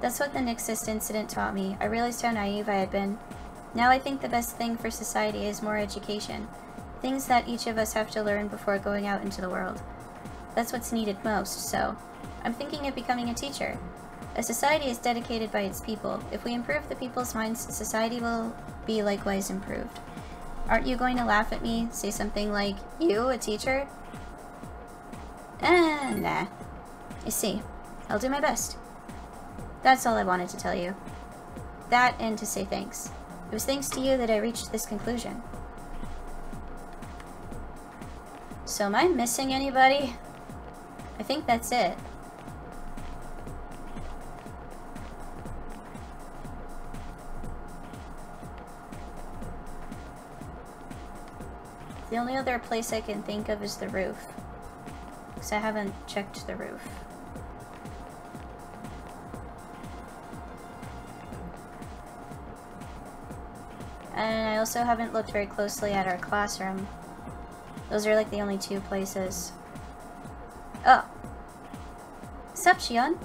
That's what the Nixist incident taught me. I realized how naive I had been. Now I think the best thing for society is more education. Things that each of us have to learn before going out into the world. That's what's needed most, so I'm thinking of becoming a teacher. A society is dedicated by its people. If we improve the people's minds, society will be likewise improved. Aren't you going to laugh at me? Say something like, you, a teacher? Eh, nah. You see, I'll do my best. That's all I wanted to tell you. That and to say thanks. It was thanks to you that I reached this conclusion. So am I missing anybody? I think that's it. The only other place I can think of is the roof, because I haven't checked the roof. And I also haven't looked very closely at our classroom. Those are like the only two places. Oh! Sup, Shion?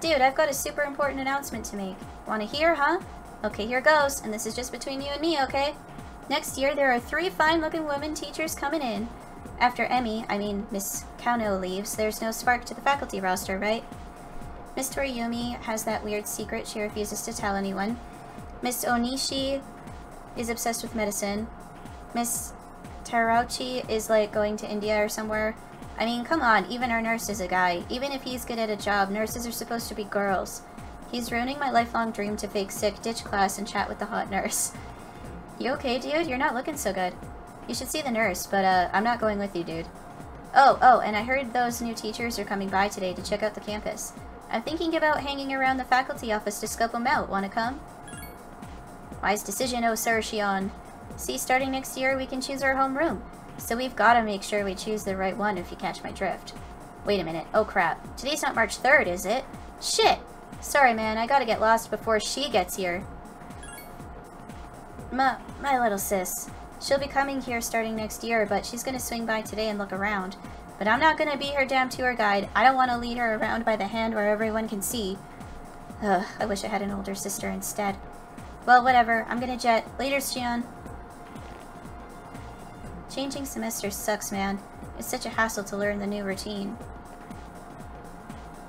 Dude, I've got a super important announcement to make. Wanna hear, huh? Okay, here goes, and this is just between you and me, okay? Next year, there are three fine-looking women teachers coming in. After Emmy, I mean Miss Kano, leaves, there's no spark to the faculty roster, right? Miss Toriyumi has that weird secret she refuses to tell anyone. Miss Onishi is obsessed with medicine. Miss Tarauchi is like going to India or somewhere. I mean, come on, even our nurse is a guy. Even if he's good at a job, nurses are supposed to be girls. He's ruining my lifelong dream to fake sick, ditch class, and chat with the hot nurse. You okay, dude? You're not looking so good. You should see the nurse, but uh, I'm not going with you, dude. Oh, oh, and I heard those new teachers are coming by today to check out the campus. I'm thinking about hanging around the faculty office to scope them out. Wanna come? Wise decision, oh sir, Shion. See, starting next year, we can choose our home room. So we've gotta make sure we choose the right one if you catch my drift. Wait a minute. Oh crap. Today's not March third, is it? Shit! Sorry, man. I gotta get lost before she gets here. My, my little sis. She'll be coming here starting next year, but she's gonna swing by today and look around. But I'm not gonna be her damn tour guide. I don't want to lead her around by the hand where everyone can see. Ugh, I wish I had an older sister instead. Well, whatever. I'm gonna jet. Later, Xion. Changing semesters sucks, man. It's such a hassle to learn the new routine.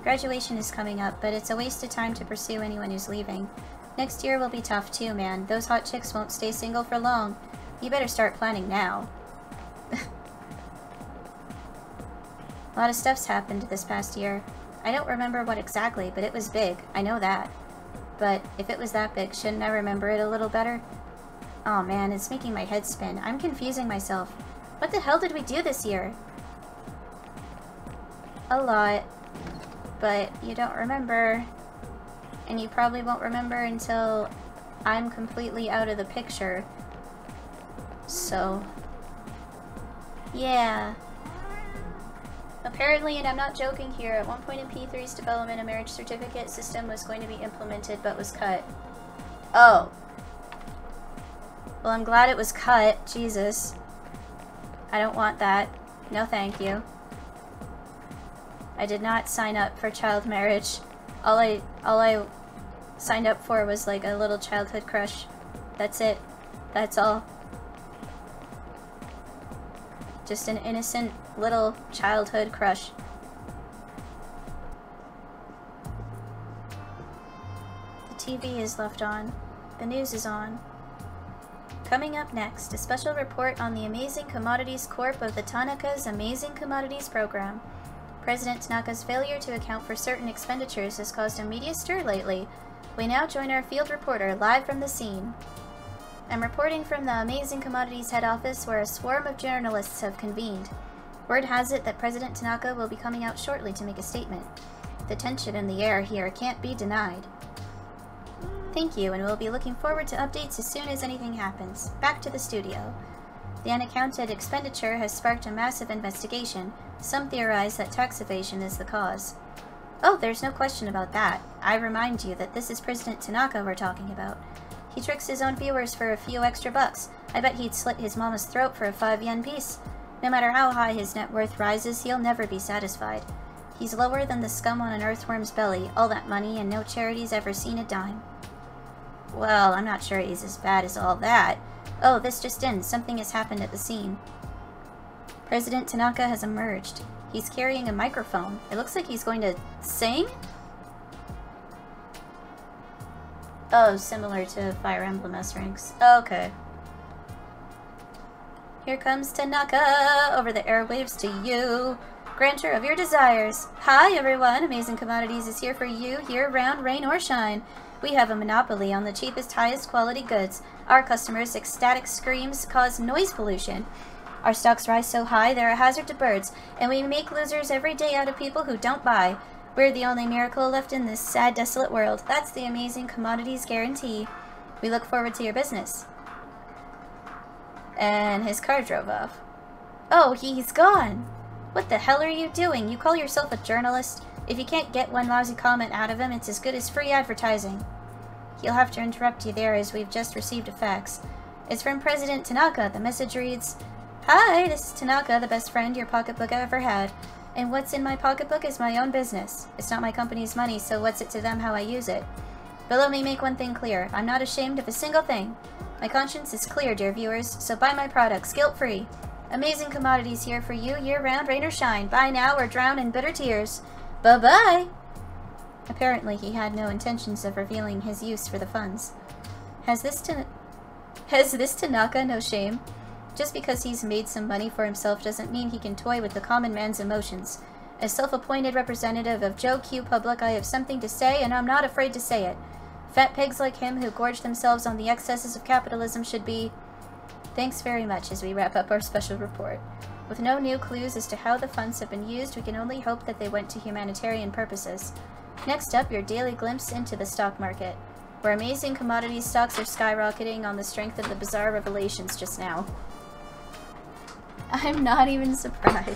Graduation is coming up, but it's a waste of time to pursue anyone who's leaving. Next year will be tough too, man. Those hot chicks won't stay single for long. You better start planning now. A lot of stuff's happened this past year. I don't remember what exactly, but it was big. I know that. But if it was that big, shouldn't I remember it a little better? Oh man, it's making my head spin. I'm confusing myself. What the hell did we do this year? A lot. But you don't remember. And you probably won't remember until I'm completely out of the picture. So... yeah. Apparently, and I'm not joking here, at one point in P three's development, a marriage certificate system was going to be implemented but was cut. Oh. Well, I'm glad it was cut. Jesus. I don't want that. No thank you. I did not sign up for child marriage. All I all I signed up for was like a little childhood crush. That's it. That's all. Just an innocent little childhood crush. The T V is left on. The news is on. Coming up next, a special report on the Amazing Commodities Corp of the Tanaka's Amazing Commodities program. President Tanaka's failure to account for certain expenditures has caused a media stir lately. We now join our field reporter live from the scene. I'm reporting from the Amazing Commodities head office where a swarm of journalists have convened. Word has it that President Tanaka will be coming out shortly to make a statement. The tension in the air here can't be denied. Thank you, and we'll be looking forward to updates as soon as anything happens. Back to the studio. The unaccounted expenditure has sparked a massive investigation. Some theorize that tax evasion is the cause. Oh, there's no question about that. I remind you that this is President Tanaka we're talking about. He tricks his own viewers for a few extra bucks. I bet he'd slit his mama's throat for a five yen piece. No matter how high his net worth rises, he'll never be satisfied. He's lower than the scum on an earthworm's belly, all that money, and no charity's ever seen a dime. Well, I'm not sure he's as bad as all that. Oh, this just in. Something has happened at the scene. President Tanaka has emerged. He's carrying a microphone. It looks like he's going to sing? Oh, similar to Fire Emblem S-Ranks. Okay. Here comes Tanaka over the airwaves to you. Grantor of your desires. Hi, everyone. Amazing Commodities is here for you year-round, rain or shine. We have a monopoly on the cheapest, highest quality goods. Our customers' ecstatic screams cause noise pollution. Our stocks rise so high they're a hazard to birds, and we make losers every day out of people who don't buy. We're the only miracle left in this sad, desolate world. That's the Amazing Commodities guarantee. We look forward to your business. And his car drove off. Oh, he's gone! What the hell are you doing? You call yourself a journalist? If you can't get one lousy comment out of him, it's as good as free advertising. He'll have to interrupt you there as we've just received a fax. It's from President Tanaka. The message reads, Hi, this is Tanaka, the best friend your pocketbook ever had. And what's in my pocketbook is my own business. It's not my company's money, so what's it to them how I use it? But let me make one thing clear. I'm not ashamed of a single thing. My conscience is clear, dear viewers, so buy my products guilt-free. Amazing Commodities here for you year-round, rain or shine. Buy now or drown in bitter tears. Bye-bye! Apparently he had no intentions of revealing his use for the funds. Has this ta- Has this Tanaka no shame? Just because he's made some money for himself doesn't mean he can toy with the common man's emotions. As self-appointed representative of Joe Q Public, I have something to say, and I'm not afraid to say it. Fat pigs like him who gorge themselves on the excesses of capitalism should be... Thanks very much as we wrap up our special report. With no new clues as to how the funds have been used, we can only hope that they went to humanitarian purposes. Next up, your daily glimpse into the stock market, where Amazing Commodity stocks are skyrocketing on the strength of the bizarre revelations just now. I'm not even surprised.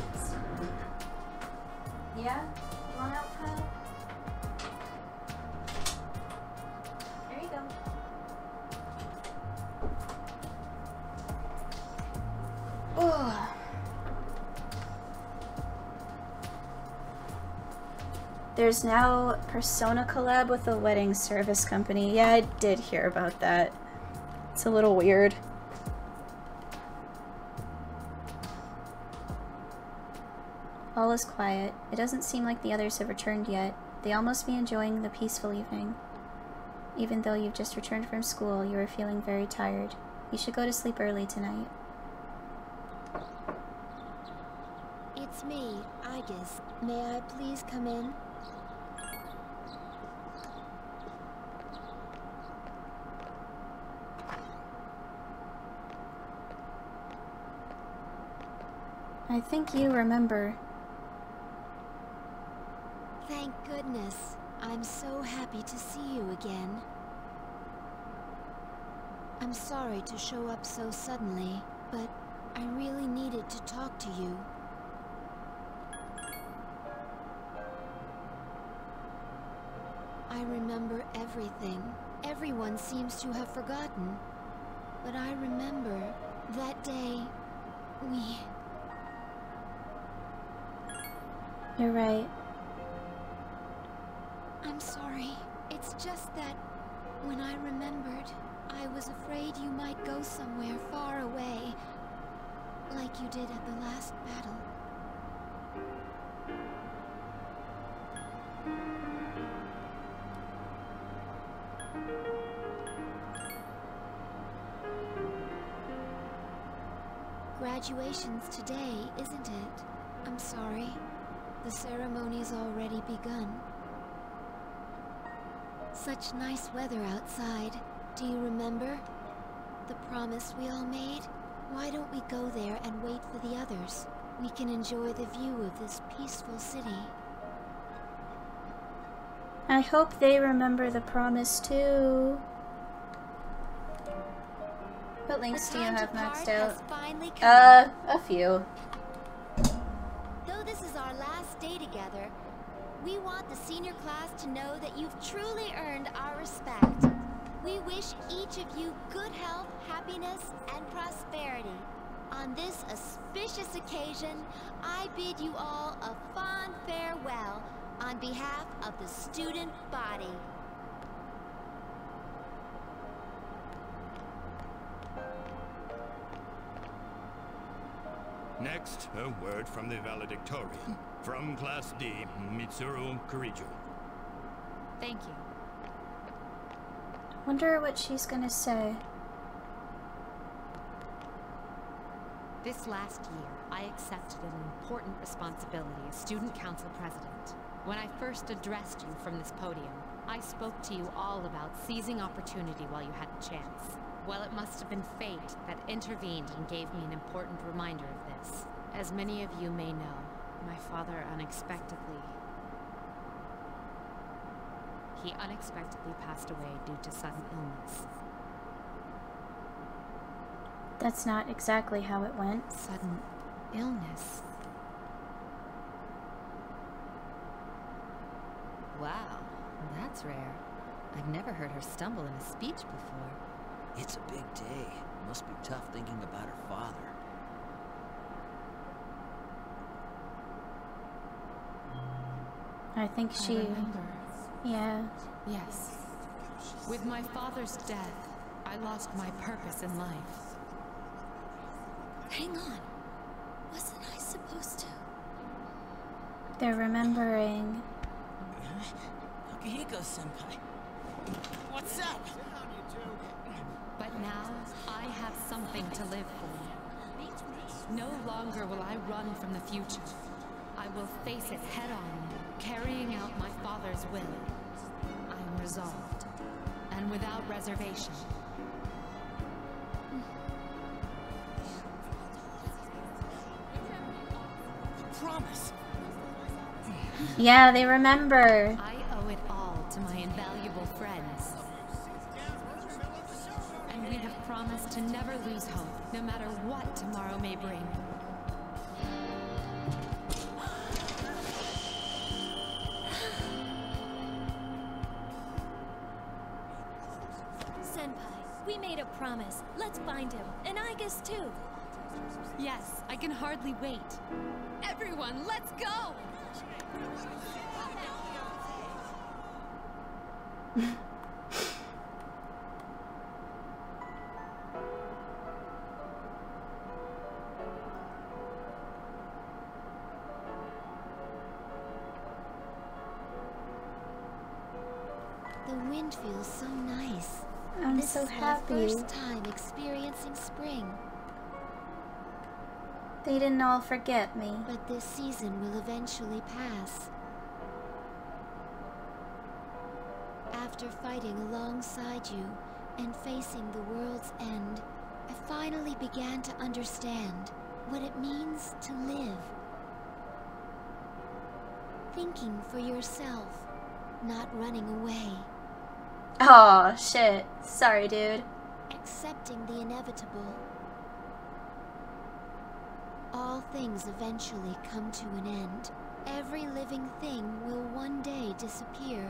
Yeah? You want out, Kyle? There you go. Oh. There's now Persona collab with a wedding service company. Yeah, I did hear about that. It's a little weird. All is quiet. It doesn't seem like the others have returned yet. They all must be enjoying the peaceful evening. Even though you've just returned from school, you are feeling very tired. You should go to sleep early tonight. It's me, Aegis. May I please come in? I think you remember. Thank goodness. I'm so happy to see you again. I'm sorry to show up so suddenly, but I really needed to talk to you. I remember everything. Everyone seems to have forgotten. But I remember that day we... You're right. I'm sorry. It's just that when I remembered, I was afraid you might go somewhere far away, like you did at the last battle. Graduation's today, isn't it? I'm sorry. The ceremony's already begun. Such nice weather outside. Do you remember? The promise we all made? Why don't we go there and wait for the others? We can enjoy the view of this peaceful city. I hope they remember the promise too. What links do you have maxed out? Uh, a few. This is our last day together. We want the senior class to know that you've truly earned our respect. We wish each of you good health, happiness, and prosperity. On this auspicious occasion, I bid you all a fond farewell on behalf of the student body. Next, a word from the valedictorian, from Class D, Mitsuru Kirijo. Thank you. Wonder what she's gonna say. This last year, I accepted an important responsibility as student council president. When I first addressed you from this podium, I spoke to you all about seizing opportunity while you had the chance. Well, it must have been fate that intervened and gave me an important reminder of this. As many of you may know, my father unexpectedly... He unexpectedly passed away due to sudden illness. That's not exactly how it went. Sudden illness. Wow, that's rare. I've never heard her stumble in a speech before. It's a big day. Must be tough thinking about her father. I think she... I remember. Yeah. Yes. With my father's death, I lost my purpose in life. Hang on. supposed to. They're remembering. Akihiko-senpai. What's up? But now I have something to live for. No longer will I run from the future. I will face it head on, carrying out my father's will. I am resolved, and without reservation. Promise. Yeah, they remember. I owe it all to my invaluable friends. And we have promised to never lose hope, no matter what tomorrow may bring. Senpai, we made a promise. Let's find him, and Aegis too. Yes, I can hardly wait. Everyone, let's go! The wind feels so nice. I'm so happy. This is my first time experiencing spring. They didn't all forget me. But this season will eventually pass. After fighting alongside you and facing the world's end, I finally began to understand what it means to live. Thinking for yourself, not running away. Oh, shit. Sorry, dude. Accepting the inevitable. All things eventually come to an end. Every living thing will one day disappear.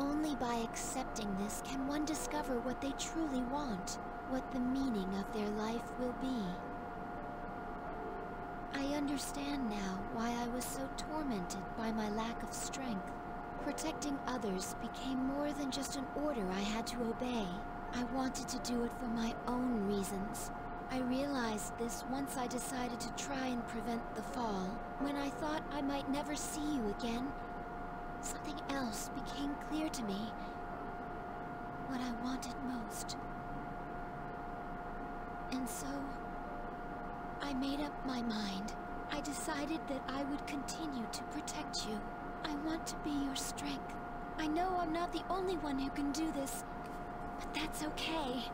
Only by accepting this can one discover what they truly want, what the meaning of their life will be. I understand now why I was so tormented by my lack of strength. Protecting others became more than just an order I had to obey. I wanted to do it for my own reasons. I realized this once I decided to try and prevent the fall. When I thought I might never see you again, something else became clear to me. What I wanted most. And so, I made up my mind. I decided that I would continue to protect you. I want to be your strength. I know I'm not the only one who can do this, but that's okay.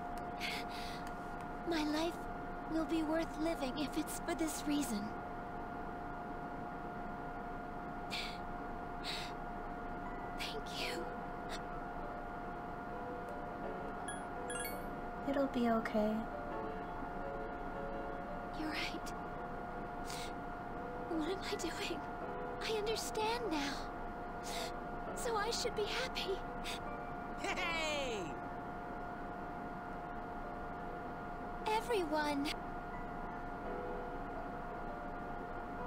My life will be worth living if it's for this reason. Thank you. It'll be okay. You're right. What am I doing? I understand now. So I should be happy. Hey! Everyone!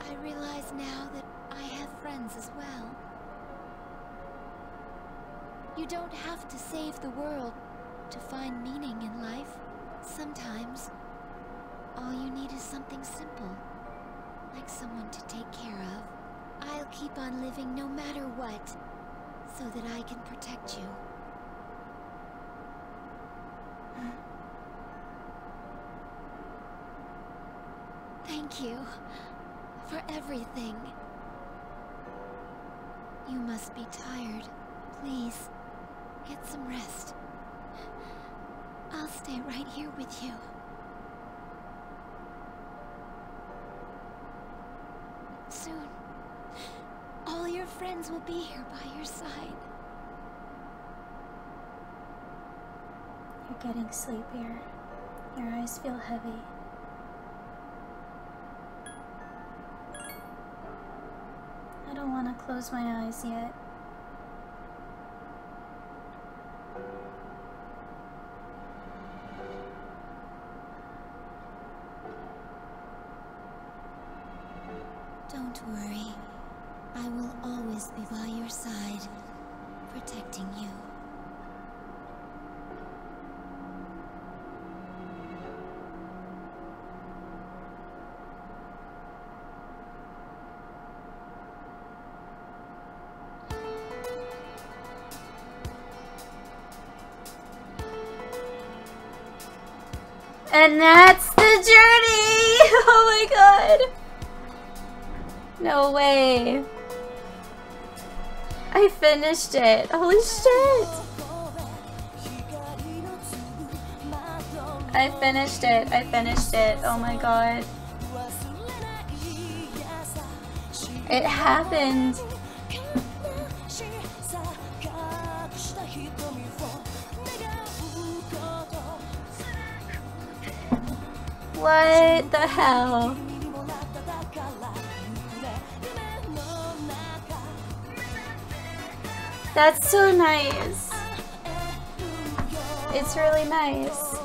I realize now that I have friends as well. You don't have to save the world to find meaning in life. Sometimes, all you need is something simple, like someone to take care of. I'll keep on living no matter what, so that I can protect you. Thank you for everything. You must be tired. Please, get some rest. I'll stay right here with you. Soon, all your friends will be here by your side. You're getting sleepier. Your eyes feel heavy. I don't want to close my eyes yet. Don't worry. I will always be by your side, protecting you. And that's the journey! Oh my god! No way. I finished it. Holy shit! I finished it. I finished it. Oh my god. It happened. What the hell? That's so nice. It's really nice.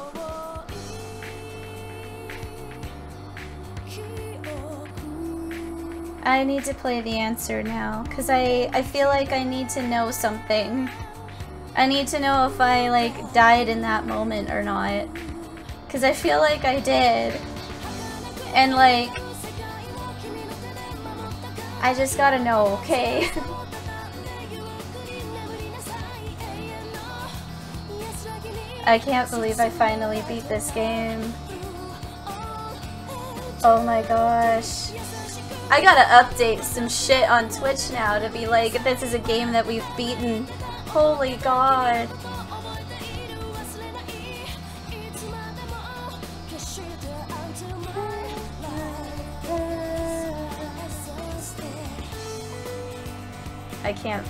I need to play the answer now, because I, I feel like I need to know something. I need to know if I, like, died in that moment or not. Because I feel like I did. And, like, I just gotta know, okay? I can't believe I finally beat this game. Oh my gosh. I gotta update some shit on Twitch now to be like, this is a game that we've beaten. Holy god. I can't.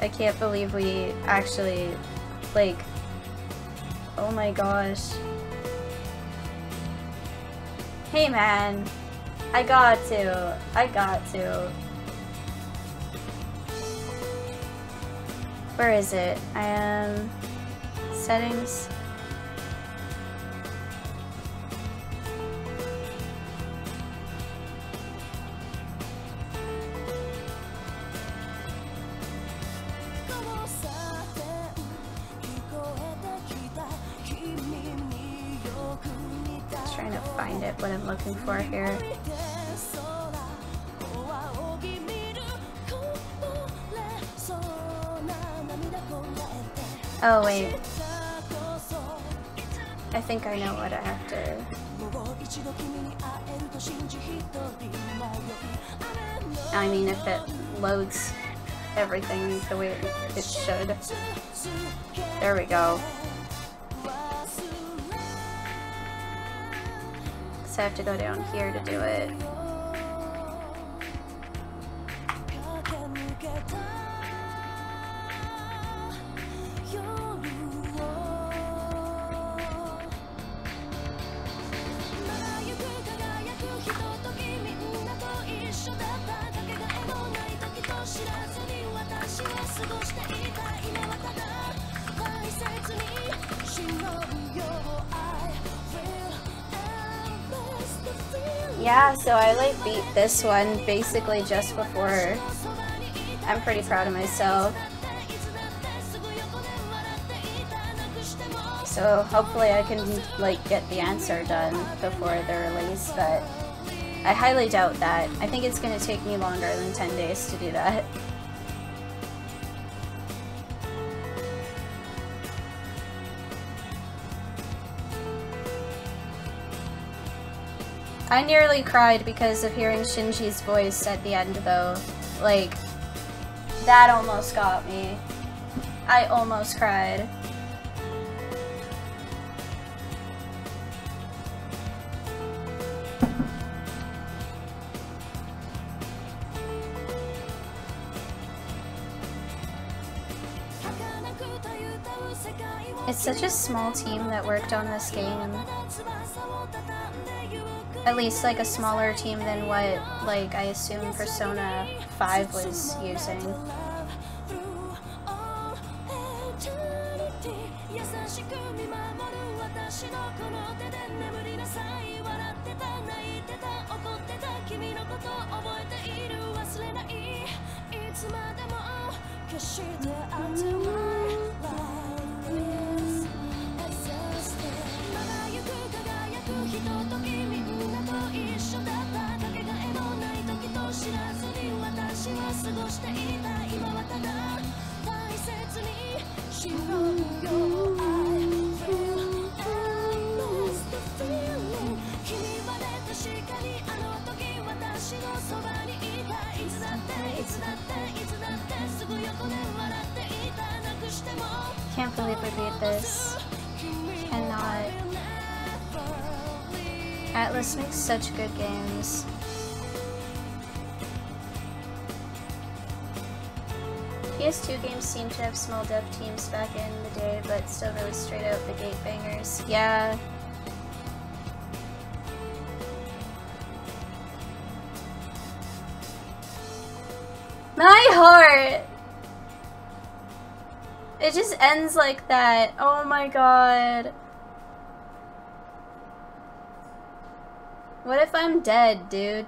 I can't believe we actually, like, oh my gosh. Hey man, I got to, I got to. Where is it? I am settings. What I'm looking for here. Oh wait. I think I know what I have to... I mean, if it loads everything the way it should. There we go. So I have to go down here to do it. Yeah, so I like beat this one basically just before. I'm pretty proud of myself. So hopefully I can like get the answer done before the release, but I highly doubt that. I think it's gonna take me longer than ten days to do that. I nearly cried because of hearing Shinji's voice at the end, though. Like, that almost got me. I almost cried. It's such a small team that worked on this game. At least like a smaller team than what, like, I assume Persona five was using. Can't believe I beat this. Cannot. Atlas makes such good games. P S two games seem to have small dev teams back in the day, but still really straight out the gate bangers. Yeah. My heart! It just ends like that. Oh my god. What if I'm dead, dude?